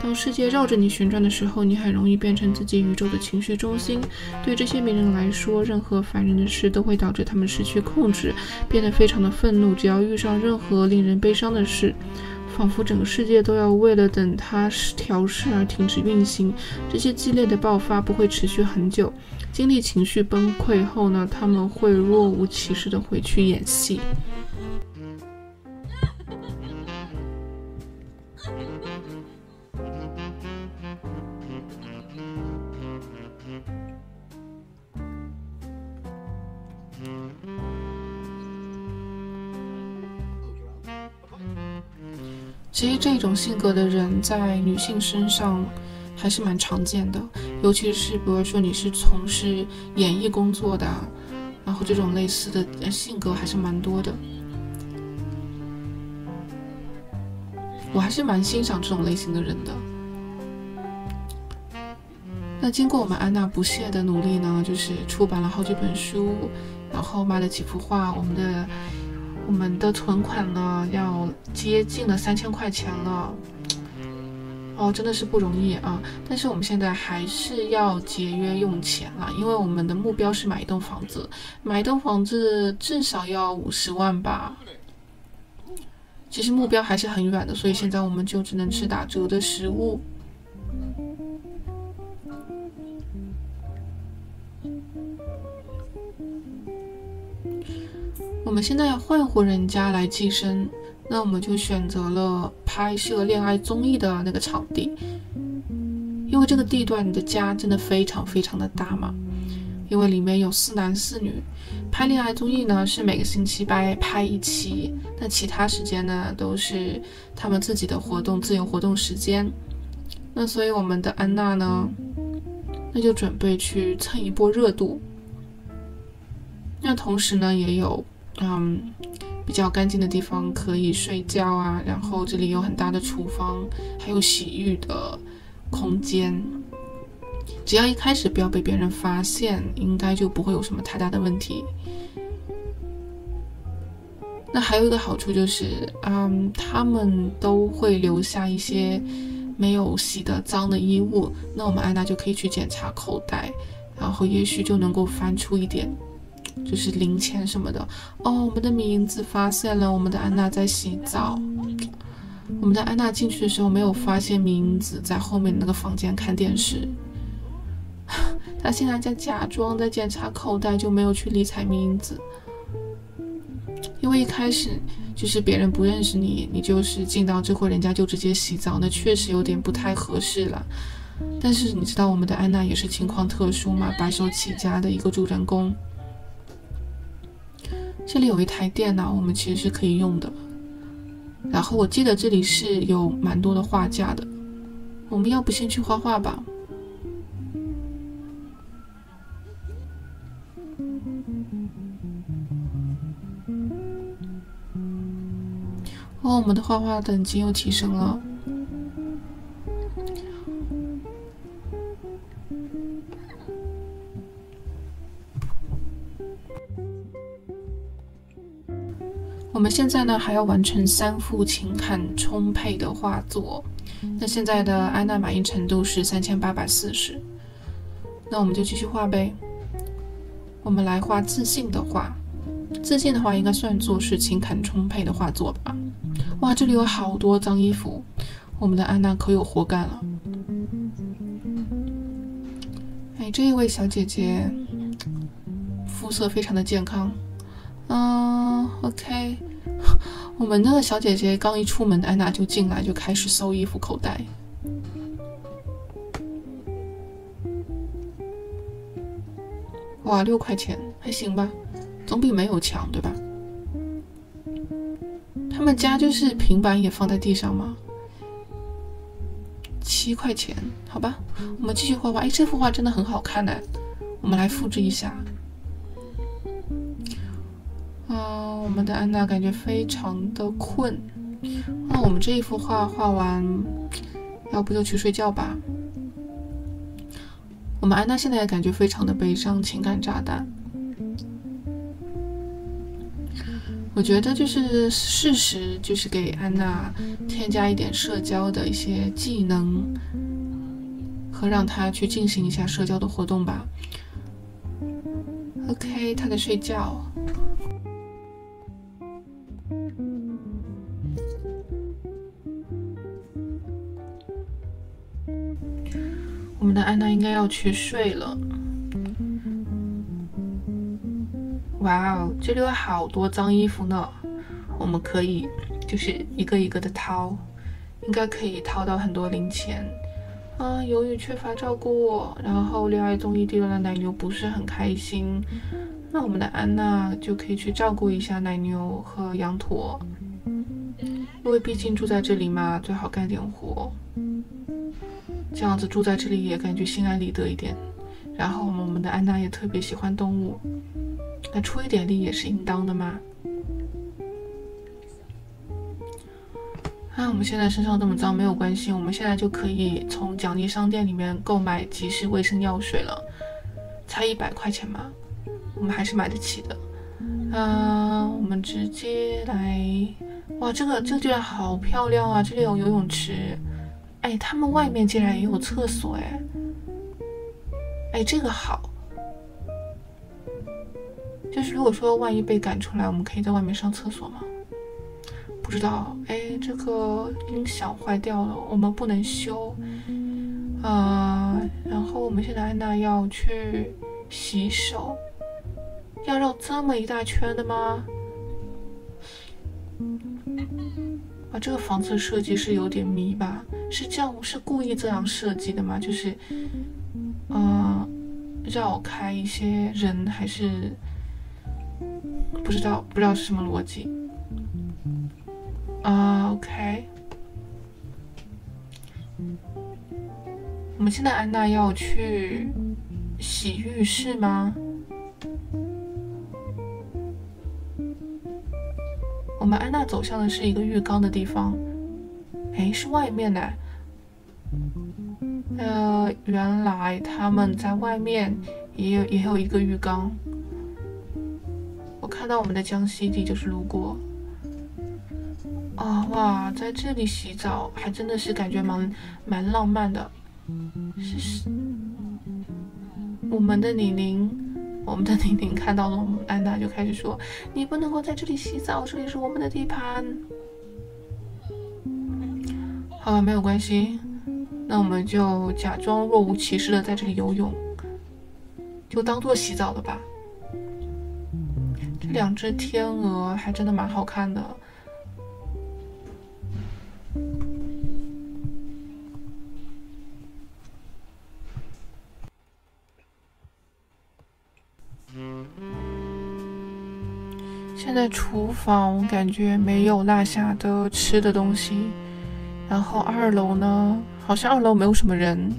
当世界绕着你旋转的时候，你很容易变成自己宇宙的情绪中心。对这些名人来说，任何烦人的事都会导致他们失去控制，变得非常的愤怒。只要遇上任何令人悲伤的事，仿佛整个世界都要为了等他调试而停止运行。这些激烈的爆发不会持续很久。经历情绪崩溃后呢，他们会若无其事的回去演戏。 其实这种性格的人在女性身上还是蛮常见的，尤其是比如说你是从事演艺工作的，然后这种类似的性格还是蛮多的。我还是蛮欣赏这种类型的人的。那经过我们安娜不懈的努力呢，就是出版了好几本书，然后卖了几幅画，我们的。 我们的存款呢，要接近了三千块钱了，哦，真的是不容易啊！但是我们现在还是要节约用钱了，因为我们的目标是买一栋房子，买一栋房子至少要五十万吧。其实目标还是很远的，所以现在我们就只能吃打折的食物。 我们现在要换回人家来寄生，那我们就选择了拍摄恋爱综艺的那个场地，因为这个地段的家真的非常非常的大嘛，因为里面有四男四女。拍恋爱综艺呢是每个星期拍拍一期，那其他时间呢都是他们自己的活动，自由活动时间。那所以我们的安娜呢，那就准备去蹭一波热度。那同时呢也有。 嗯，比较干净的地方可以睡觉啊，然后这里有很大的厨房，还有洗浴的空间。只要一开始不要被别人发现，应该就不会有什么太大的问题。那还有一个好处就是，嗯，他们都会留下一些没有洗的脏的衣物，那我们安娜就可以去检查口袋，然后也许就能够翻出一点。 就是零钱什么的哦。我们的名字发现了，我们的安娜在洗澡。我们的安娜进去的时候没有发现名字在后面那个房间看电视，她现在在假装在检查口袋，就没有去理睬名字。因为一开始就是别人不认识你，你就是进到这会人家就直接洗澡，那确实有点不太合适了。但是你知道我们的安娜也是情况特殊嘛，白手起家的一个主人公。 这里有一台电脑，我们其实是可以用的。然后我记得这里是有蛮多的画架的，我们要不先去画画吧？哦，我们的画画等级又提升了。 我们现在呢还要完成三幅情感充沛的画作。那现在的安娜满意程度是 三千八百四十，那我们就继续画呗。我们来画自信的画，自信的话应该算作是情感充沛的画作吧。哇，这里有好多脏衣服，我们的安娜可有活干了。哎，这一位小姐姐肤色非常的健康。 嗯、uh, ，OK， 我们那个小姐姐刚一出门，安娜就进来，就开始搜衣服口袋。哇，六块钱还行吧，总比没有强，对吧？他们家就是平板也放在地上吗？七块钱，好吧，我们继续画画。哎，这幅画真的很好看哎，我们来复制一下。 啊， uh, 我们的安娜感觉非常的困。那、uh, 我们这一幅画画完，要不就去睡觉吧。我们安娜现在也感觉非常的悲伤，情感炸弹。我觉得就是事实，就是给安娜添加一点社交的一些技能，和让她去进行一下社交的活动吧。OK， 她在睡觉。我们的安娜应该要去睡了。哇哦，这里有好多脏衣服呢，我们可以就是一个一个的掏，应该可以掏到很多零钱。啊，由于缺乏照顾，然后恋爱综艺第六的奶牛不是很开心，那我们的安娜就可以去照顾一下奶牛和羊驼，因为毕竟住在这里嘛，最好干点活。 这样子住在这里也感觉心安理得一点，然后我们的安娜也特别喜欢动物，那出一点力也是应当的嘛。啊，我们现在身上这么脏没有关系，我们现在就可以从奖励商店里面购买即食卫生药水了，才一百块钱嘛，我们还是买得起的。啊，我们直接来，哇，这个这个地方好漂亮啊，这里有游泳池。 哎，他们外面竟然也有厕所哎！哎，这个好，就是如果说万一被赶出来，我们可以在外面上厕所吗？不知道。哎，这个音响坏掉了，我们不能修。呃，然后我们现在安娜要去洗手，要绕这么一大圈的吗？ 啊，这个房子的设计是有点迷吧？是这样，是故意这样设计的吗？就是，呃，绕开一些人，还是不知道，不知道是什么逻辑。啊 ，OK。我们现在安娜要去洗浴室吗？ 我们安娜走向的是一个浴缸的地方，哎，是外面呢。呃，原来他们在外面也有也有一个浴缸。我看到我们的江西地就是路过。啊、哦、哇，在这里洗澡还真的是感觉蛮蛮浪漫的。是是，我们的李宁。 我们的玲玲看到了我们安娜，就开始说：“你不能够在这里洗澡，这里是我们的地盘。”好吧，没有关系，那我们就假装若无其事的在这里游泳，就当做洗澡了吧。这两只天鹅还真的蛮好看的。现在厨房我感觉没有落下的吃的东西，然后二楼呢，好像二楼没有什么人，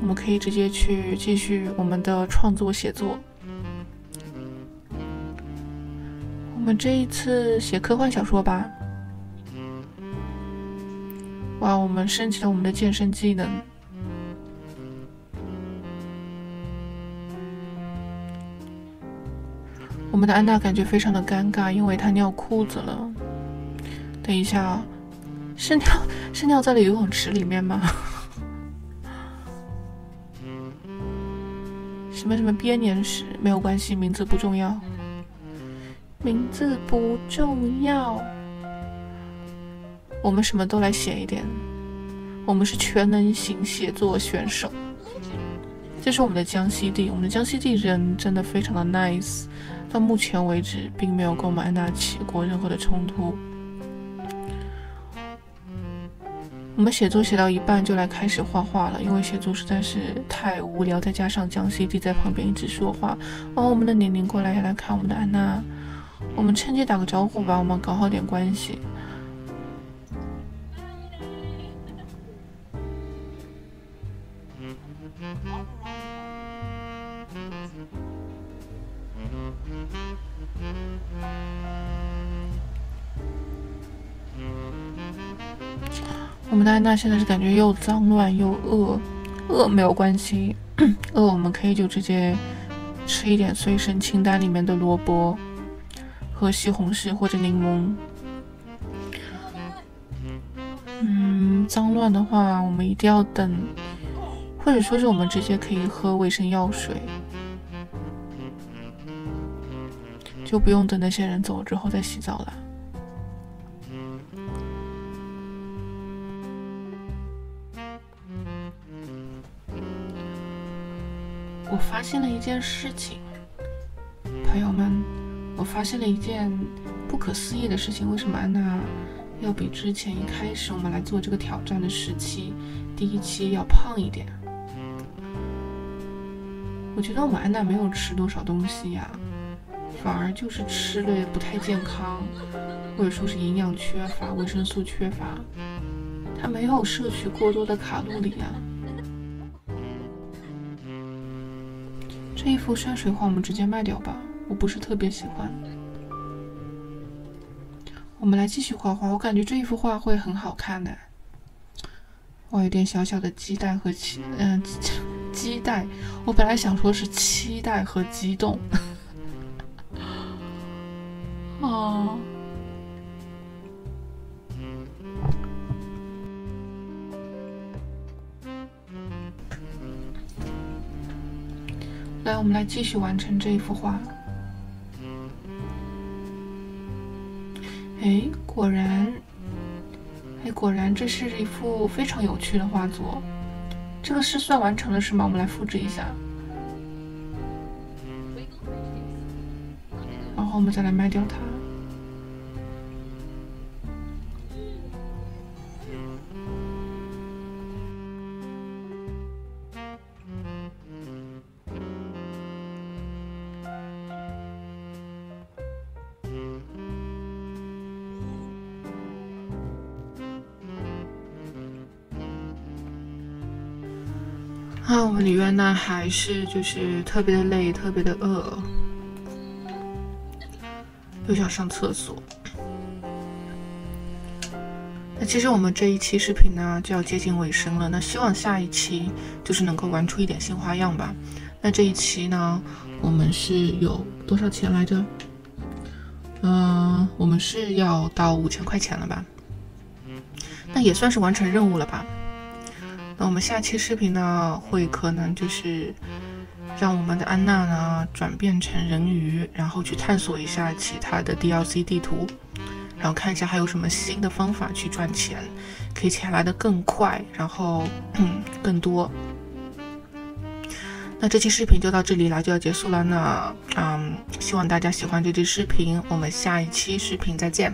我们可以直接去继续我们的创作写作。我们这一次写科幻小说吧。哇，我们升级了我们的健身技能。 我们的安娜感觉非常的尴尬，因为她尿裤子了。等一下啊，是尿是尿在了游泳池里面吗？什么什么编年史没有关系，名字不重要，名字不重要。我们什么都来写一点，我们是全能型写作选手。这是我们的江西地，我们的江西地人真的非常的 nice。 到目前为止，并没有跟我们安娜起过任何的冲突。我们写作写到一半就来开始画画了，因为写作实在是太无聊，再加上江西弟在旁边一直说话。哦，我们的玲玲过来也来看我们的安娜，我们趁机打个招呼吧，我们搞好点关系。我们的安娜现在是感觉又脏乱又饿，饿没有关系，饿我们可以就直接吃一点随身清单里面的萝卜和西红柿或者柠檬。嗯，脏乱的话，我们一定要等，或者说是我们直接可以喝卫生药水，就不用等那些人走了之后再洗澡了。我发现了一件事情，朋友们，我发现了一件不可思议的事情。为什么安娜要比之前一开始我们来做这个挑战的时期，第一期要胖一点？我觉得我们安娜没有吃多少东西呀、啊，反而就是吃的不太健康，或者说是营养缺乏、维生素缺乏，她没有摄取过多的卡路里啊。这一幅山水画我们直接卖掉吧，我不是特别喜欢。我们来继续画画，我感觉这一幅画会很好看的。哇，有点小小的鸡蛋和期，嗯、呃，鸡蛋，我本来想说是期待和激动。哦。来，我们来继续完成这一幅画。哎，果然，哎，果然，这是一幅非常有趣的画作。这个是算完成了是吗？我们来复制一下，然后我们再来卖掉它。啊，我们李渊呢还是就是特别的累，特别的饿，又想上厕所。那其实我们这一期视频呢就要接近尾声了，那希望下一期就是能够玩出一点新花样吧。那这一期呢，我们是有多少钱来着？嗯、呃，我们是要到五千块钱了吧？那也算是完成任务了吧？那我们下期视频呢，会可能就是让我们的安娜呢转变成人鱼，然后去探索一下其他的 D L C 地图，然后看一下还有什么新的方法去赚钱，可以钱来得更快，然后更多。那这期视频就到这里了，就要结束了呢。嗯，希望大家喜欢这期视频，我们下一期视频再见。